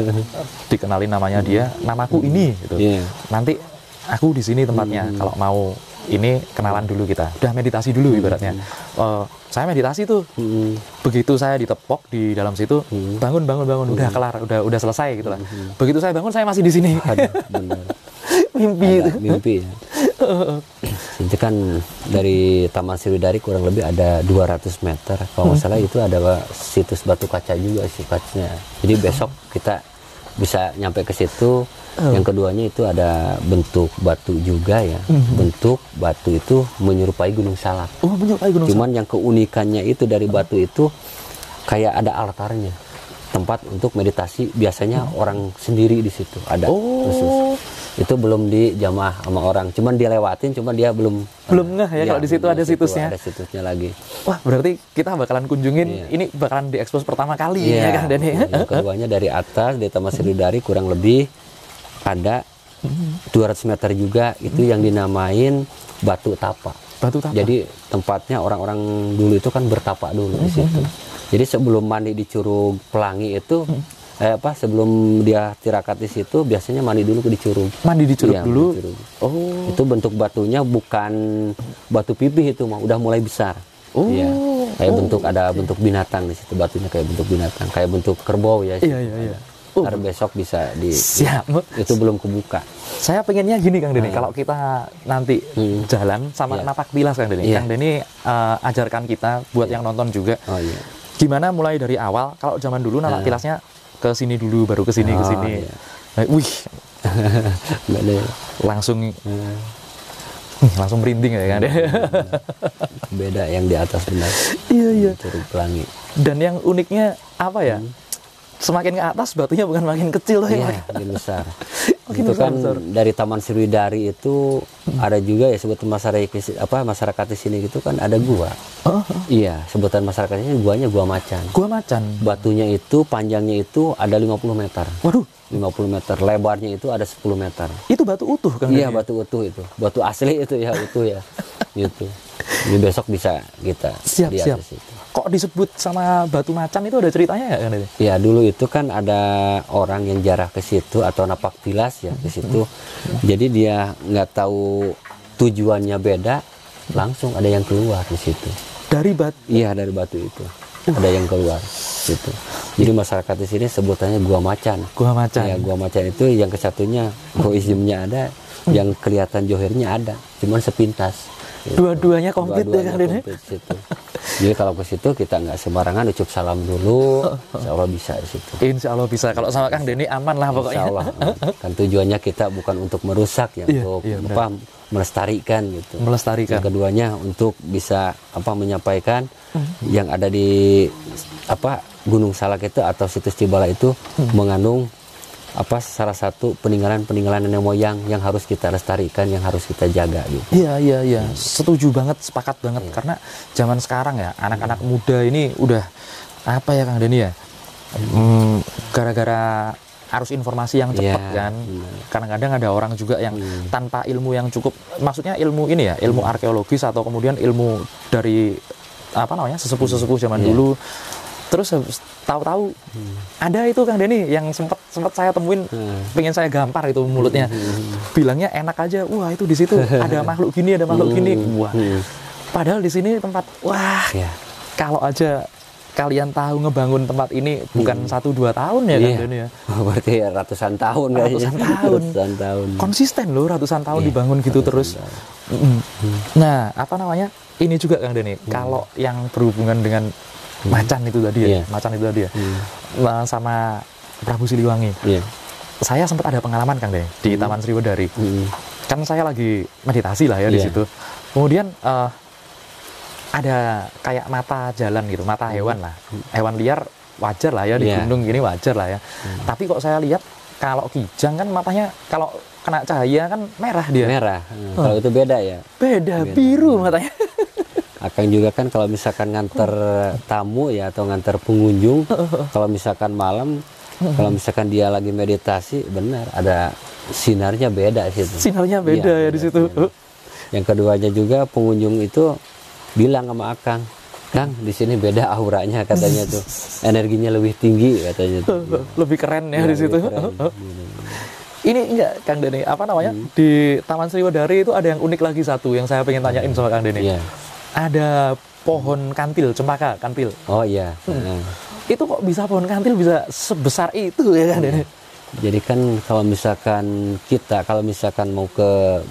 dikenalin namanya hmm. dia namaku hmm. ini gitu yeah. nanti aku di sini tempatnya hmm. kalau mau ini kenalan dulu kita, udah meditasi dulu ibaratnya. Uh, saya meditasi tuh, hmm. begitu saya ditepok di dalam situ, hmm. bangun bangun bangun, udah kelar, udah udah selesai gitulah. Hmm. Begitu saya bangun saya masih di sini. Aduh, bener. Mimpi. Ada, mimpi. Ya. Itu kan dari Taman Sriwedari kurang lebih ada dua ratus meter. Kalau nggak hmm. salah itu ada situs batu kaca juga sifatnya. Jadi besok kita bisa nyampe ke situ. Oh. Yang keduanya itu ada bentuk batu juga ya. Mm-hmm. Bentuk batu itu menyerupai Gunung Salak. Oh, menyerupai Gunung Salak. Cuman yang keunikannya itu dari batu itu kayak ada altarnya. tempat untuk meditasi. Biasanya hmm. orang sendiri di situ ada oh. khusus. Itu belum dijamah sama orang, cuman dia lewatin, cuman dia belum belum ngeh ya, ya kalau di situ ada situsnya. Ada situsnya lagi. Wah, berarti kita bakalan kunjungin. Yeah. Ini bakalan diekspos pertama kali yeah. ya Kang Deni. Nah, keduanya dari atas di Taman Sriwedari kurang lebih ada dua ratus meter juga itu yang dinamain Batu Tapa. Batu Tapa. Jadi tempatnya orang-orang dulu itu kan bertapa dulu di situ. Jadi sebelum mandi di Curug Pelangi itu Eh, apa sebelum dia tirakat di situ biasanya mandi dulu ke di curug. Mandi di curug iya, dulu. Di curug. Oh. Itu bentuk batunya bukan batu pipih itu mah, udah mulai besar. Oh. Iya. Kayak oh. bentuk ada okay. bentuk binatang di situ, batunya kayak bentuk binatang, kayak bentuk kerbau ya. Iya iya iya. Uh. Ntar besok bisa di siap. Itu belum kebuka. Saya pengennya gini Kang Deni, nah, kalau kita nanti hmm. jalan sama yeah. napak bilas Kang Deni. Yeah. Kang Deni uh, ajarkan kita buat yeah. yang nonton juga. Oh iya. Yeah. Gimana mulai dari awal? Kalau zaman dulu napak nah. bilasnya ke sini dulu baru ke sini oh, ke sini. Iya. Wih. langsung langsung merinding ya kan. Beda yang di atas benar. Iya iya. Curug Pelangi. Dan yang uniknya apa ya? Hmm. Semakin ke atas batunya bukan makin kecil loh ya. Makin besar. Makin itu besar, kan besar. Dari Taman Sriwedari itu hmm. ada juga ya sebutan masyarakat apa masyarakat di sini gitu kan ada gua. Oh, oh. Iya, sebutan masyarakatnya guanya Gua Macan. Gua Macan. Batunya itu panjangnya itu ada lima puluh meter. Waduh, lima puluh meter. Lebarnya itu ada sepuluh meter. Itu batu utuh kan? Iya, batu utuh itu. Batu asli itu ya, utuh ya. Gitu. Jadi besok bisa kita siap, lihat siap. Di situ. Kok disebut sama Batu Macan itu ada ceritanya nggak? Ya dulu itu kan ada orang yang jarah ke situ atau napak pilas ya ke situ. Jadi dia nggak tahu tujuannya beda, langsung ada yang keluar di situ. Dari batu? Iya dari batu itu. Uh. Ada yang keluar gitu. Jadi masyarakat di sini sebutannya Gua Macan. Gua Macan. Ya Gua Macan itu yang kesatunya goizimnya ada, yang kelihatan johirnya ada, cuman sepintas. Gitu. Dua-duanya komplit Dua ya Kang Deni. Jadi kalau ke situ kita nggak sembarangan, ucup salam dulu, insya Allah bisa di situ. Insya Allah bisa, kalau sama Kang Deni aman lah pokoknya. Insya Allah. Kan tujuannya kita bukan untuk merusak ya, iya, untuk iya, apa, melestarikan gitu. Melestarikan. Yang keduanya untuk bisa apa menyampaikan hmm. yang ada di apa Gunung Salak itu atau situs Cibala itu hmm. mengandung apa salah satu peninggalan-peninggalan nenek moyang yang harus kita lestarikan, yang harus kita jaga gitu. Iya, iya, iya. Hmm. Setuju banget, sepakat banget hmm. karena zaman sekarang ya anak-anak hmm. muda ini udah apa ya Kang Deni ya? Hmm, gara-gara arus informasi yang cepat yeah. kan. Hmm. Kadang-kadang ada orang juga yang hmm. tanpa ilmu yang cukup, maksudnya ilmu ini ya, ilmu hmm. arkeologis atau kemudian ilmu dari apa namanya? sesepuh-sesepuh zaman yeah. dulu. Terus tahu-tahu hmm. ada itu Kang Deni yang sempat sempat saya temuin, hmm. pengen saya gampar itu mulutnya, hmm. bilangnya enak aja, wah itu di situ ada makhluk gini ada makhluk hmm. gini, wah hmm. padahal di sini tempat wah ya. Kalau aja kalian tahu ngebangun tempat ini bukan satu hmm. dua tahun ya yeah. Kang Deni ya, berarti ya ratusan tahun ratusan ya. tahun ratusan tahun konsisten loh ratusan tahun yeah. dibangun gitu ratusan terus. Hmm. Nah apa namanya ini juga Kang Deni hmm. kalau yang berhubungan dengan Macan itu tadi ya, yeah. macan itu tadi ya, yeah. sama Prabu Siliwangi. Yeah. Saya sempat ada pengalaman Kang Deni di mm. Taman Sriwedari. Mm. Kan saya lagi meditasi lah ya yeah. di situ. Kemudian uh, ada kayak mata jalan gitu, mata hewan lah, hewan liar wajar lah ya di yeah. gunung gini wajar lah ya. Mm. Tapi kok saya lihat kalau kijang kan matanya kalau kena cahaya kan merah dia. Merah. Hmm. Kalau itu beda ya. Beda, beda. Biru matanya. Akan juga kan kalau misalkan nganter tamu ya atau nganter pengunjung, kalau misalkan malam, kalau misalkan dia lagi meditasi, benar ada sinarnya beda di situ. Sinarnya beda ya, ya di situ. Beda. Yang keduanya juga pengunjung itu bilang sama Akang, Kang di sini beda auranya katanya tuh, energinya lebih tinggi katanya tuh. Lebih keren ya, ya di situ. Ini enggak Kang Deni, apa namanya hmm. di Taman Sriwedari itu ada yang unik lagi satu yang saya pengen tanyain sama Kang Deni. Ya. Ada pohon kantil, cempaka kantil. Oh iya. Hmm. Itu kok bisa pohon kantil bisa sebesar itu ya kan Deni? Jadi kan kalau misalkan kita, kalau misalkan mau ke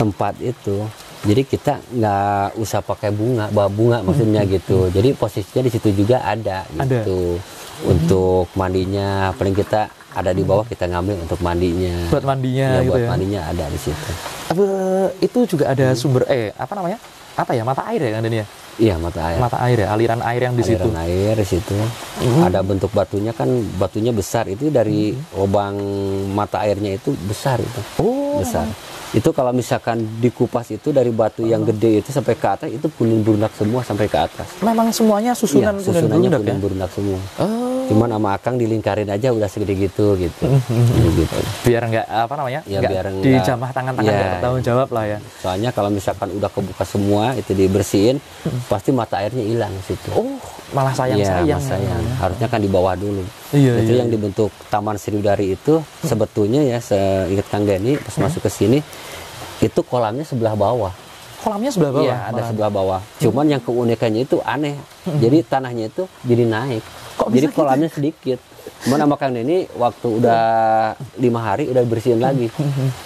tempat itu, jadi kita nggak usah pakai bunga, bawa bunga maksudnya gitu. Jadi posisinya di situ juga ada gitu. Ada. Untuk mandinya, paling kita ada di bawah kita ngambil untuk mandinya. Buat mandinya ya, gitu buat ya? Buat mandinya ada di situ. Itu juga ada sumber, eh apa namanya? Apa ya mata air ya Kang Deni ya? Iya, mata air. Mata air ya, aliran air yang di aliran situ. Air di situ. Mm-hmm. Ada bentuk batunya kan, batunya besar itu dari mm-hmm. lubang mata airnya itu besar itu. Oh. Besar. Itu kalau misalkan dikupas itu dari batu oh. yang gede itu sampai ke atas itu kulin-berundak semua sampai ke atas. Memang semuanya susunan iya, susunannya kulin-berundak ya? Semua. Oh. Cuman sama Akang dilingkarin aja udah segede gitu gitu. Mm-hmm. Gitu. Biar nggak apa namanya? Ya, biar dijamah tangan-tangan ya, bertanggung jawab lah ya. Soalnya kalau misalkan udah kebuka semua itu dibersihin mm-hmm. pasti mata airnya hilang situ. Oh, malah sayang-sayang. Ya, sayang. Ya. Harusnya kan di bawah dulu. Iya, itu iya, yang iya. dibentuk Taman Sriwedari itu sebetulnya ya seingat Kang Deni pas hmm. masuk ke sini itu kolamnya sebelah bawah. Kolamnya sebelah bawah. Iya, ada sebelah bawah. Cuman hmm. yang keunikannya itu aneh. Hmm. Jadi tanahnya itu jadi naik. Kok jadi bisa kolamnya gitu? Sedikit. Cuman sama Kang Deni waktu udah lima hari udah bersihin lagi.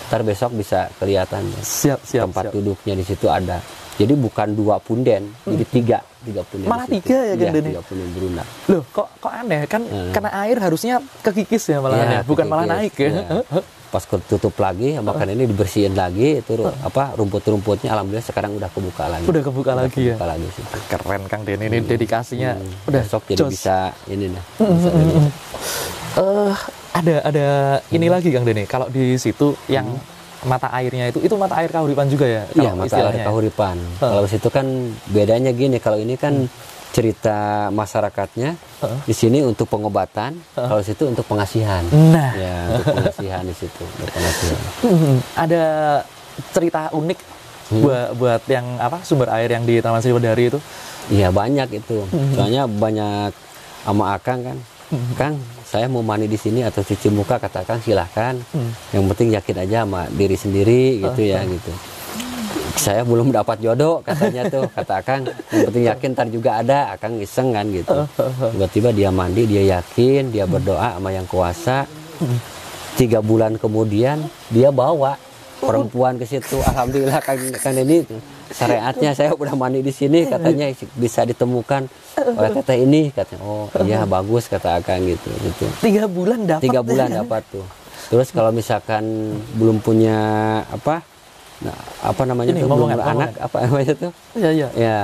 Ntar besok bisa kelihatan. Siap, siap. Tempat siap. Duduknya di situ ada. Jadi bukan dua punden, hmm. jadi tiga, tiga punden. Malah tiga ya, Kang Deni? Iya, tiga punden berundak. Loh, kok kok aneh kan? Hmm. Karena air harusnya kekikis ya malah, ya, aneh. Bukan kekikis, malah naik ya. Ya. Pas ketutup lagi, makan uh. ini dibersihin lagi, itu uh. apa rumput-rumputnya alhamdulillah sekarang udah kebuka lagi. Udah kebuka udah lagi kebuka ya. Lagi, keren Kang Deni ini hmm. dedikasinya. Hmm. Udah besok jadi bisa ini nah. Bisa hmm. ini. Uh, ada ada ini hmm. lagi Kang Deni. Kalau di situ yang hmm. mata airnya itu, itu mata air Kahuripan juga ya? Iya, mata air Kahuripan. Uh. Kalau di situ kan bedanya gini, kalau ini kan hmm. cerita masyarakatnya, uh. di sini untuk pengobatan, uh. kalau di situ untuk pengasihan. Nah. Ya, untuk pengasihan di situ. Pengasihan. Ada cerita unik hmm. buat, buat yang apa sumber air yang di Taman Sriwedari itu? Iya, banyak itu. Hmm. Soalnya banyak sama Akang kan. Hmm. Kang, saya mau mandi di sini atau cuci muka, katakan silahkan. Hmm. Yang penting yakin aja sama diri sendiri gitu uh, ya uh. gitu. Saya belum dapat jodoh katanya tuh, kata Akang. Yang penting yakin ntar juga ada, Akang iseng kan gitu. Tiba-tiba dia mandi, dia yakin, dia berdoa sama yang kuasa. Hmm. Tiga bulan kemudian dia bawa perempuan ke situ. Alhamdulillah Kang, Kang Deni syariatnya saya udah mandi di sini katanya bisa ditemukan oleh kata ini katanya. Oh iya bagus kata Akang gitu gitu. Tiga bulan dapat. Tiga bulan ya? Dapat tuh. Terus kalau misalkan belum punya apa, nah, apa namanya ini, tuh belum anak apa namanya tuh? Iya iya. Ya,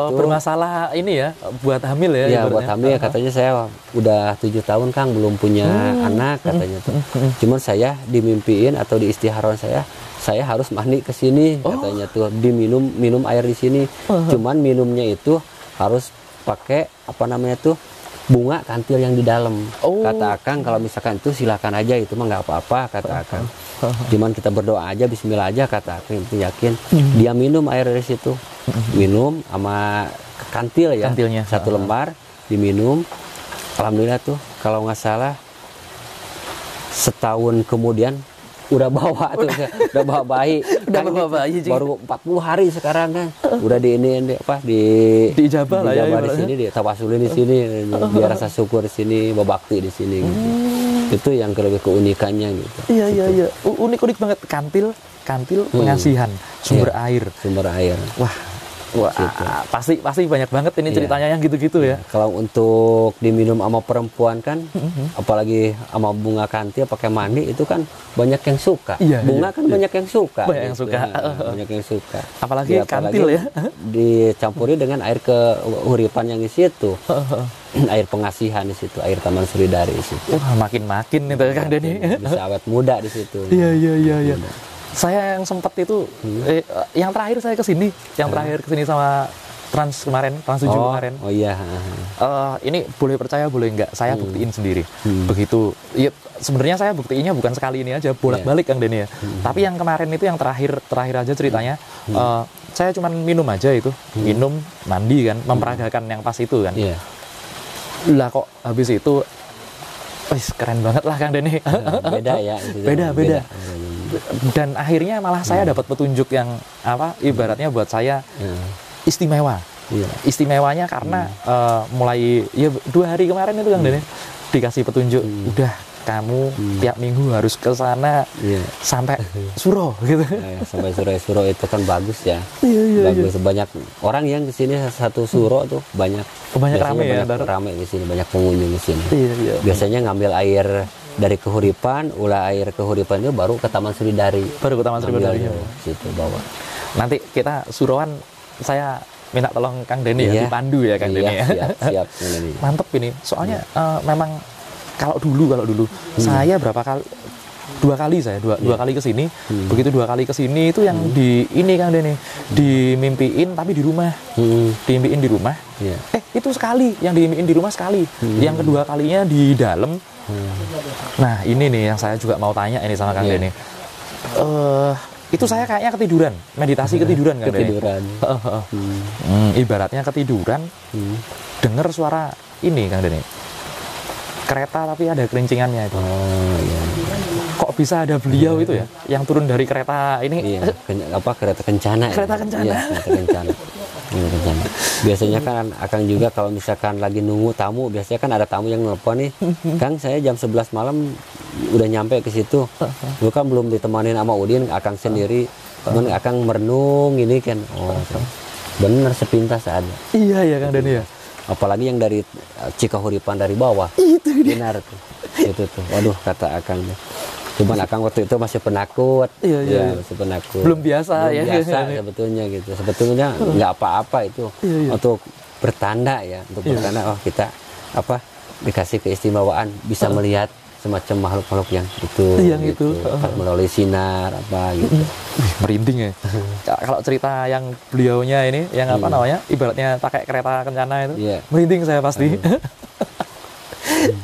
oh, bermasalah ini ya buat hamil ya. Iya buat hamil ya, katanya saya udah tujuh tahun Kang belum punya hmm. anak katanya tuh. Cuman saya dimimpiin atau di istiharon saya. Saya harus mandi ke sini oh. katanya tuh diminum minum air di sini. Uh-huh. Cuman minumnya itu harus pakai apa namanya tuh bunga kantil yang di dalam. Oh. Kata Akang kalau misalkan itu silakan aja itu mah nggak apa-apa kata Akang. Uh-huh. Cuman kita berdoa aja bismillah aja kata Akang itu yakin. Uh-huh. Dia minum air dari situ. Uh-huh. Minum sama kantil ya. Kantilnya. Satu uh-huh. lembar diminum. Alhamdulillah tuh kalau nggak salah setahun kemudian udah bawa tuh, udah bawa bayi, udah kan bawa bayi juga. Baru empat puluh hari sekarang kan, udah di ini di, apa di diijabah di lah ya, di sini di tawasulin di sini, biar rasa syukur di sini, babakti di sini gitu. Hmm. Itu yang lebih keunikannya gitu. Iya gitu. Iya iya, unik-unik banget kantil, kantil hmm. pengasihan, sumber iya. air, sumber air. Wah. Wah, gitu. pasti pasti banyak banget ini ceritanya yeah. yang gitu-gitu ya. Kalau untuk diminum sama perempuan kan, mm-hmm. apalagi sama bunga kantil pakai mandi itu kan banyak yang suka. Yeah, bunga yeah, kan yeah. banyak yang suka. Banyak gitu. yang suka. Nah, banyak yang suka. Apalagi ya, kantil apalagi ya. Dicampuri dengan air kehuripan yang di situ. Air pengasihan di situ, air Taman Sriwedari di situ. Wah, makin-makin nih Kang Deni. Bisa awet muda di situ. Iya iya iya iya. Saya yang sempat itu, hmm. eh, yang terakhir saya kesini, yang hmm. terakhir kesini sama Trans kemarin, Trans tujuh oh, kemarin. Oh iya. Uh, ini boleh percaya boleh enggak, saya hmm. buktiin sendiri. Hmm. Begitu, ya, sebenarnya saya buktiinnya bukan sekali ini aja, bolak-balik yeah. Kang Deni ya. Hmm. Tapi yang kemarin itu yang terakhir, terakhir aja ceritanya, hmm. uh, saya cuma minum aja itu, hmm. minum, mandi kan, memperagakan hmm. yang pas itu kan. Yeah. Lah kok habis itu, wih keren banget lah Kang Deni. Nah, beda ya. Beda, beda. beda. Dan akhirnya malah saya hmm. dapat petunjuk yang apa ibaratnya buat saya hmm. istimewa. Yeah. Istimewanya karena hmm. uh, mulai ya dua hari kemarin itu Kang hmm. Deni dikasih petunjuk hmm. udah kamu hmm. tiap minggu harus ke sana yeah. sampai Suro gitu. Ya, sampai Suro Suro itu kan bagus ya. Yeah, yeah, bagus yeah. Banyak orang yang kesini satu Suro tuh banyak. Banyak ramai ya. Banyak ramai di sini, banyak pengunjung di sini. Yeah, yeah. Biasanya ngambil air dari Kahuripan, ulah air Kahuripan itu baru ke Taman Sriwedari. Baru ke Taman Sriwedari. Situ bawa. Nanti kita Suroan saya minta tolong Kang Deni iya. ya, dipandu ya Kang iya, Deni ya. Siap, siap. Mantep ini. Soalnya iya. uh, memang kalau dulu kalau dulu hmm. saya berapa kali dua kali saya dua, yeah. dua kali ke sini. Hmm. Begitu dua kali ke sini itu yang hmm. di ini Kang Deni dimimpiin tapi di rumah. Hmm. Dimimpiin di rumah. Yeah. Eh, itu sekali yang dimimpiin di rumah sekali. Hmm. Yang kedua kalinya di dalam. Hmm. Nah, ini nih yang saya juga mau tanya ini sama Kang yeah. Deni. Uh, itu saya kayaknya ketiduran, meditasi ketiduran kan ketiduran. Kang Deni. Hmm. Hmm, ibaratnya ketiduran, hmm. dengar suara ini Kang Deni. Kereta tapi ada kelincingannya itu. Oh, iya. Kok bisa ada beliau hmm. itu ya, yang turun dari kereta ini? Iya. Apa kereta kencana? Kereta ya? kencana. Iya, kereta kencana. Biasanya kan Akang juga kalau misalkan lagi nunggu tamu, biasanya kan ada tamu yang nelpon nih, Kang saya jam sebelas malam udah nyampe ke situ, gue kan belum ditemanin sama Udin, Akang sendiri, cuman Akang merenung ini kan, oh bener sepintas ada. Iya ya Kang Deni ya. Apalagi yang dari Cikahuripan dari bawah, itu dia. Benar tuh, itu tuh, waduh kata Akang. Cuman Akang waktu itu masih penakut, iya, iya, ya, masih penakut. Belum biasa Belum ya. biasa iya, iya. sebetulnya gitu. Sebetulnya nggak apa-apa itu iya, iya. untuk bertanda ya, untuk iya. bertanda oh kita apa dikasih keistimewaan bisa uh. melihat semacam makhluk-makhluk yang itu, yang gitu, itu. Uh. melalui sinar apa gitu. Merinding ya. Kalau cerita yang beliaunya ini, yang apa iya. namanya, ibaratnya pakai kereta kencana itu, yeah. merinding saya pasti. Uh.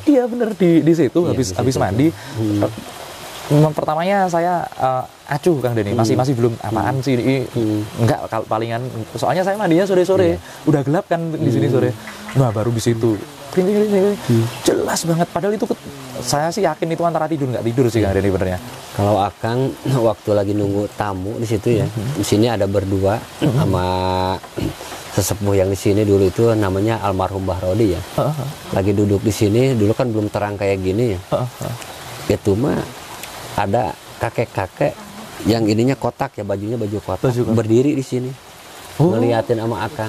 Iya bener di di situ iya, habis di situ. habis mandi. Hmm. Pertamanya saya uh, acuh Kang Deni, masih masih belum apaan hmm. sih ini hmm. enggak kalau palingan soalnya saya mandinya sore-sore yeah. udah gelap kan hmm. di sini sore. Nah, baru di situ. Hmm. Jelas banget padahal itu saya sih yakin itu antara tidur nggak tidur sih Kang Deni benernya. Kalau Akang waktu lagi nunggu tamu di situ ya. Hmm. Di sini ada berdua hmm. sama sesepuh yang di sini dulu itu namanya almarhum Bahrodi ya. Uh -huh. Lagi duduk di sini dulu kan belum terang kayak gini ya. Uh -huh. Itu mah ada kakek-kakek yang ininya kotak ya, bajunya baju kotak, baju kotak. Berdiri di sini oh. ngeliatin sama Akang.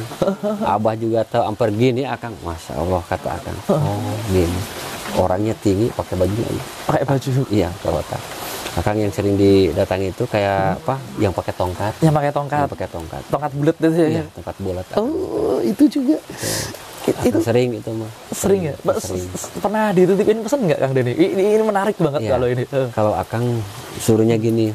Abah juga tahu amper gini Akang, masya Allah kata Akang, oh gini orangnya tinggi pakai baju pakai baju iya kotak. Akang yang sering didatangi itu kayak apa? Yang pakai tongkat. Yang pakai tongkat. Yang pakai tongkat. Tongkat bulat itu ya. Iya, tongkat bulat. Oh, itu juga. It, itu sering itu mah. Sering ya? Sering. Pernah dititipin pesan nggak Kang Deni? Ini, ini menarik banget ya, kalau ini. Uh. Kalau Akang suruhnya gini.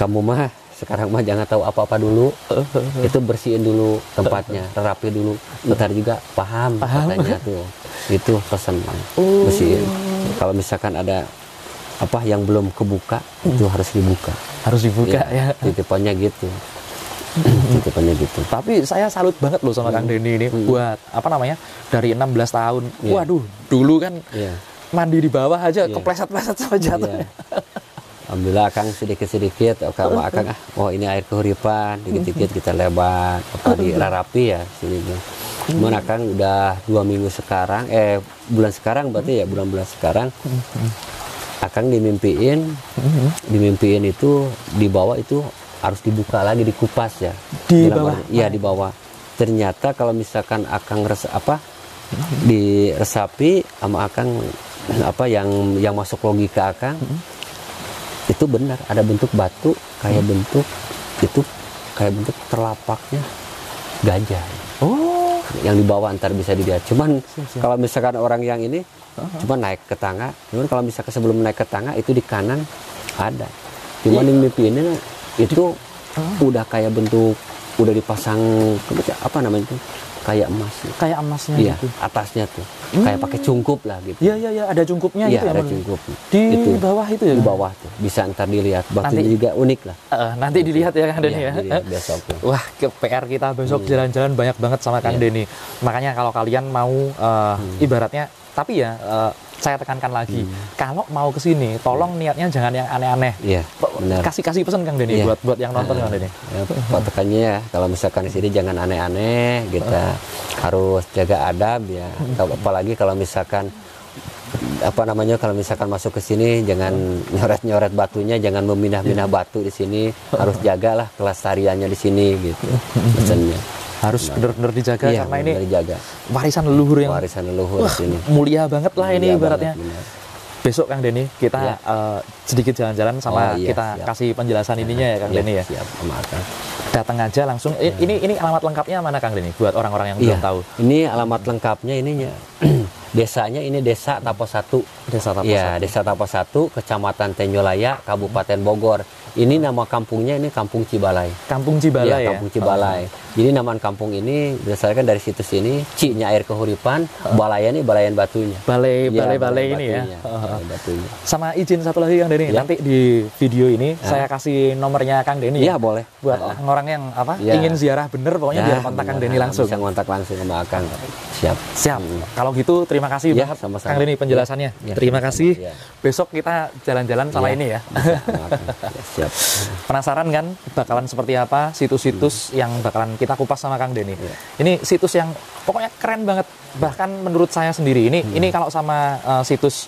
Kamu mah sekarang mah jangan tahu apa-apa dulu. Uh, uh, uh. Itu bersihin dulu tempatnya, rapi dulu. Ntar juga paham, paham katanya tuh. Itu pesan. Uh. Bersihin. Kalau misalkan ada apa yang belum kebuka hmm. itu harus dibuka harus dibuka ya, ya. Titipannya gitu titipannya gitu tapi saya salut banget loh sama hmm. Kang Deni ini hmm. buat apa namanya dari enam belas tahun yeah. waduh dulu kan yeah. mandi di bawah aja yeah. kepleset-pleset sama jatuh yeah. Alhamdulillah Kang sedikit-sedikit Akang Akang ah oh ini air kehuripan dikit-dikit kita lebat apa di rarapi ya sini cuman Akang udah dua minggu sekarang eh bulan sekarang berarti ya bulan-bulan sekarang Akang dimimpiin, mm-hmm. dimimpiin itu di bawah itu harus dibuka lagi dikupas ya. Di Bilang bawah. Iya di bawah. Ternyata kalau misalkan Akang res apa mm-hmm. diresapi sama Akang apa yang yang masuk logika Akang mm-hmm. itu benar ada bentuk batu kayak mm-hmm. bentuk itu kayak bentuk terlapaknya gajah. Oh. Yang di bawah ntar bisa dilihat. Cuman siap, siap. Kalau misalkan orang yang ini cuma naik ke tangga, cuman kalau misalkan sebelum naik ke tangga itu di kanan ada. Cuman yang mimpiinnya itu udah kayak bentuk udah dipasang apa namanya itu kayak emas. Kayak emasnya. Iya. Gitu. Atasnya tuh hmm. kayak pakai cungkup lah gitu. Iya iya iya ada cungkupnya ya, itu. Iya ada cungkup. Di itu. bawah itu ya. Di bawah tuh bisa ntar dilihat. Batunya juga unik lah. Uh, nanti gitu. Dilihat ya Kang Deni ya. ya. Besok. Wah ke P R kita besok jalan-jalan hmm. banyak banget sama Kang yeah. Deni. Makanya kalau kalian mau uh, hmm. ibaratnya tapi ya uh, saya tekankan lagi hmm. kalau mau ke sini tolong niatnya jangan yang aneh-aneh. Iya. -aneh. Kasih-kasih pesan Kang Deni ya. buat buat yang nonton uh, Kang Deni. Ya, patokannya ya kalau misalkan di sini jangan aneh-aneh, kita uh. harus jaga adab ya. Apalagi kalau misalkan apa namanya kalau misalkan masuk ke sini jangan nyoret-nyoret batunya, jangan memindah-mindah yeah. batu di sini, harus jagalah kelestariannya di sini gitu. Pesannya. Harus benar-benar dijaga iya, karena ini dijaga. warisan leluhur yang warisan leluhur wah, mulia banget lah mulia ini ibaratnya. besok Kang Deni kita ya. uh, sedikit jalan-jalan sama oh, iya, kita siap. kasih penjelasan ininya ya Kang ya, Deni ya. Siap, datang aja langsung. Ya. Ini ini alamat lengkapnya mana Kang Deni buat orang-orang yang ya. belum tahu? Ini alamat lengkapnya ininya. Desanya ini Desa Taposatu. Desa Taposatu. Ya, Desa Taposatu, Kecamatan Tenjolaya, Kabupaten Bogor. Ini nama kampungnya ini Kampung Cibalay. Kampung Cibalay ya? Kampung ya? Cibalay. Oh. Jadi namaan kampung ini berdasarkan dari situs ini, Ci-nya air kehuripan, oh. balaya ini balayan batunya. Balai, ya, balai, balai ini batunya. ya? Oh. Balai batunya. Sama izin satu lagi Kang Deni, ya. nanti di video ini ah. saya kasih nomornya Kang Deni. Iya ya? boleh. Buat ah. orang-orang yang apa ya. ingin ziarah bener, pokoknya ya, biar kontak Kang Deni langsung. Bisa kontak langsung sama Kang. Siap. Siap. Hmm. Kalau gitu terima Terima kasih ya, sama-sama. Kang Deni penjelasannya. Ya, Terima ya, kasih. Ya. Besok kita jalan-jalan sama ya, ini ya. ya siap. Penasaran kan bakalan seperti apa situs-situs ya. yang bakalan kita kupas sama Kang Deni. Ya. Ini situs yang pokoknya keren banget. Bahkan menurut saya sendiri ini ya. ini kalau sama uh, situs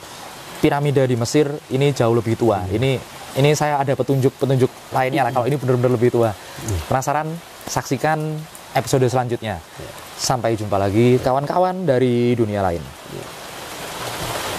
piramida di Mesir ini jauh lebih tua. Ya. Ini ini saya ada petunjuk-petunjuk lainnya lah kalau ini benar-benar lebih tua. Ya. Penasaran? Saksikan episode selanjutnya. Ya. Sampai jumpa lagi kawan-kawan dari dunia lain.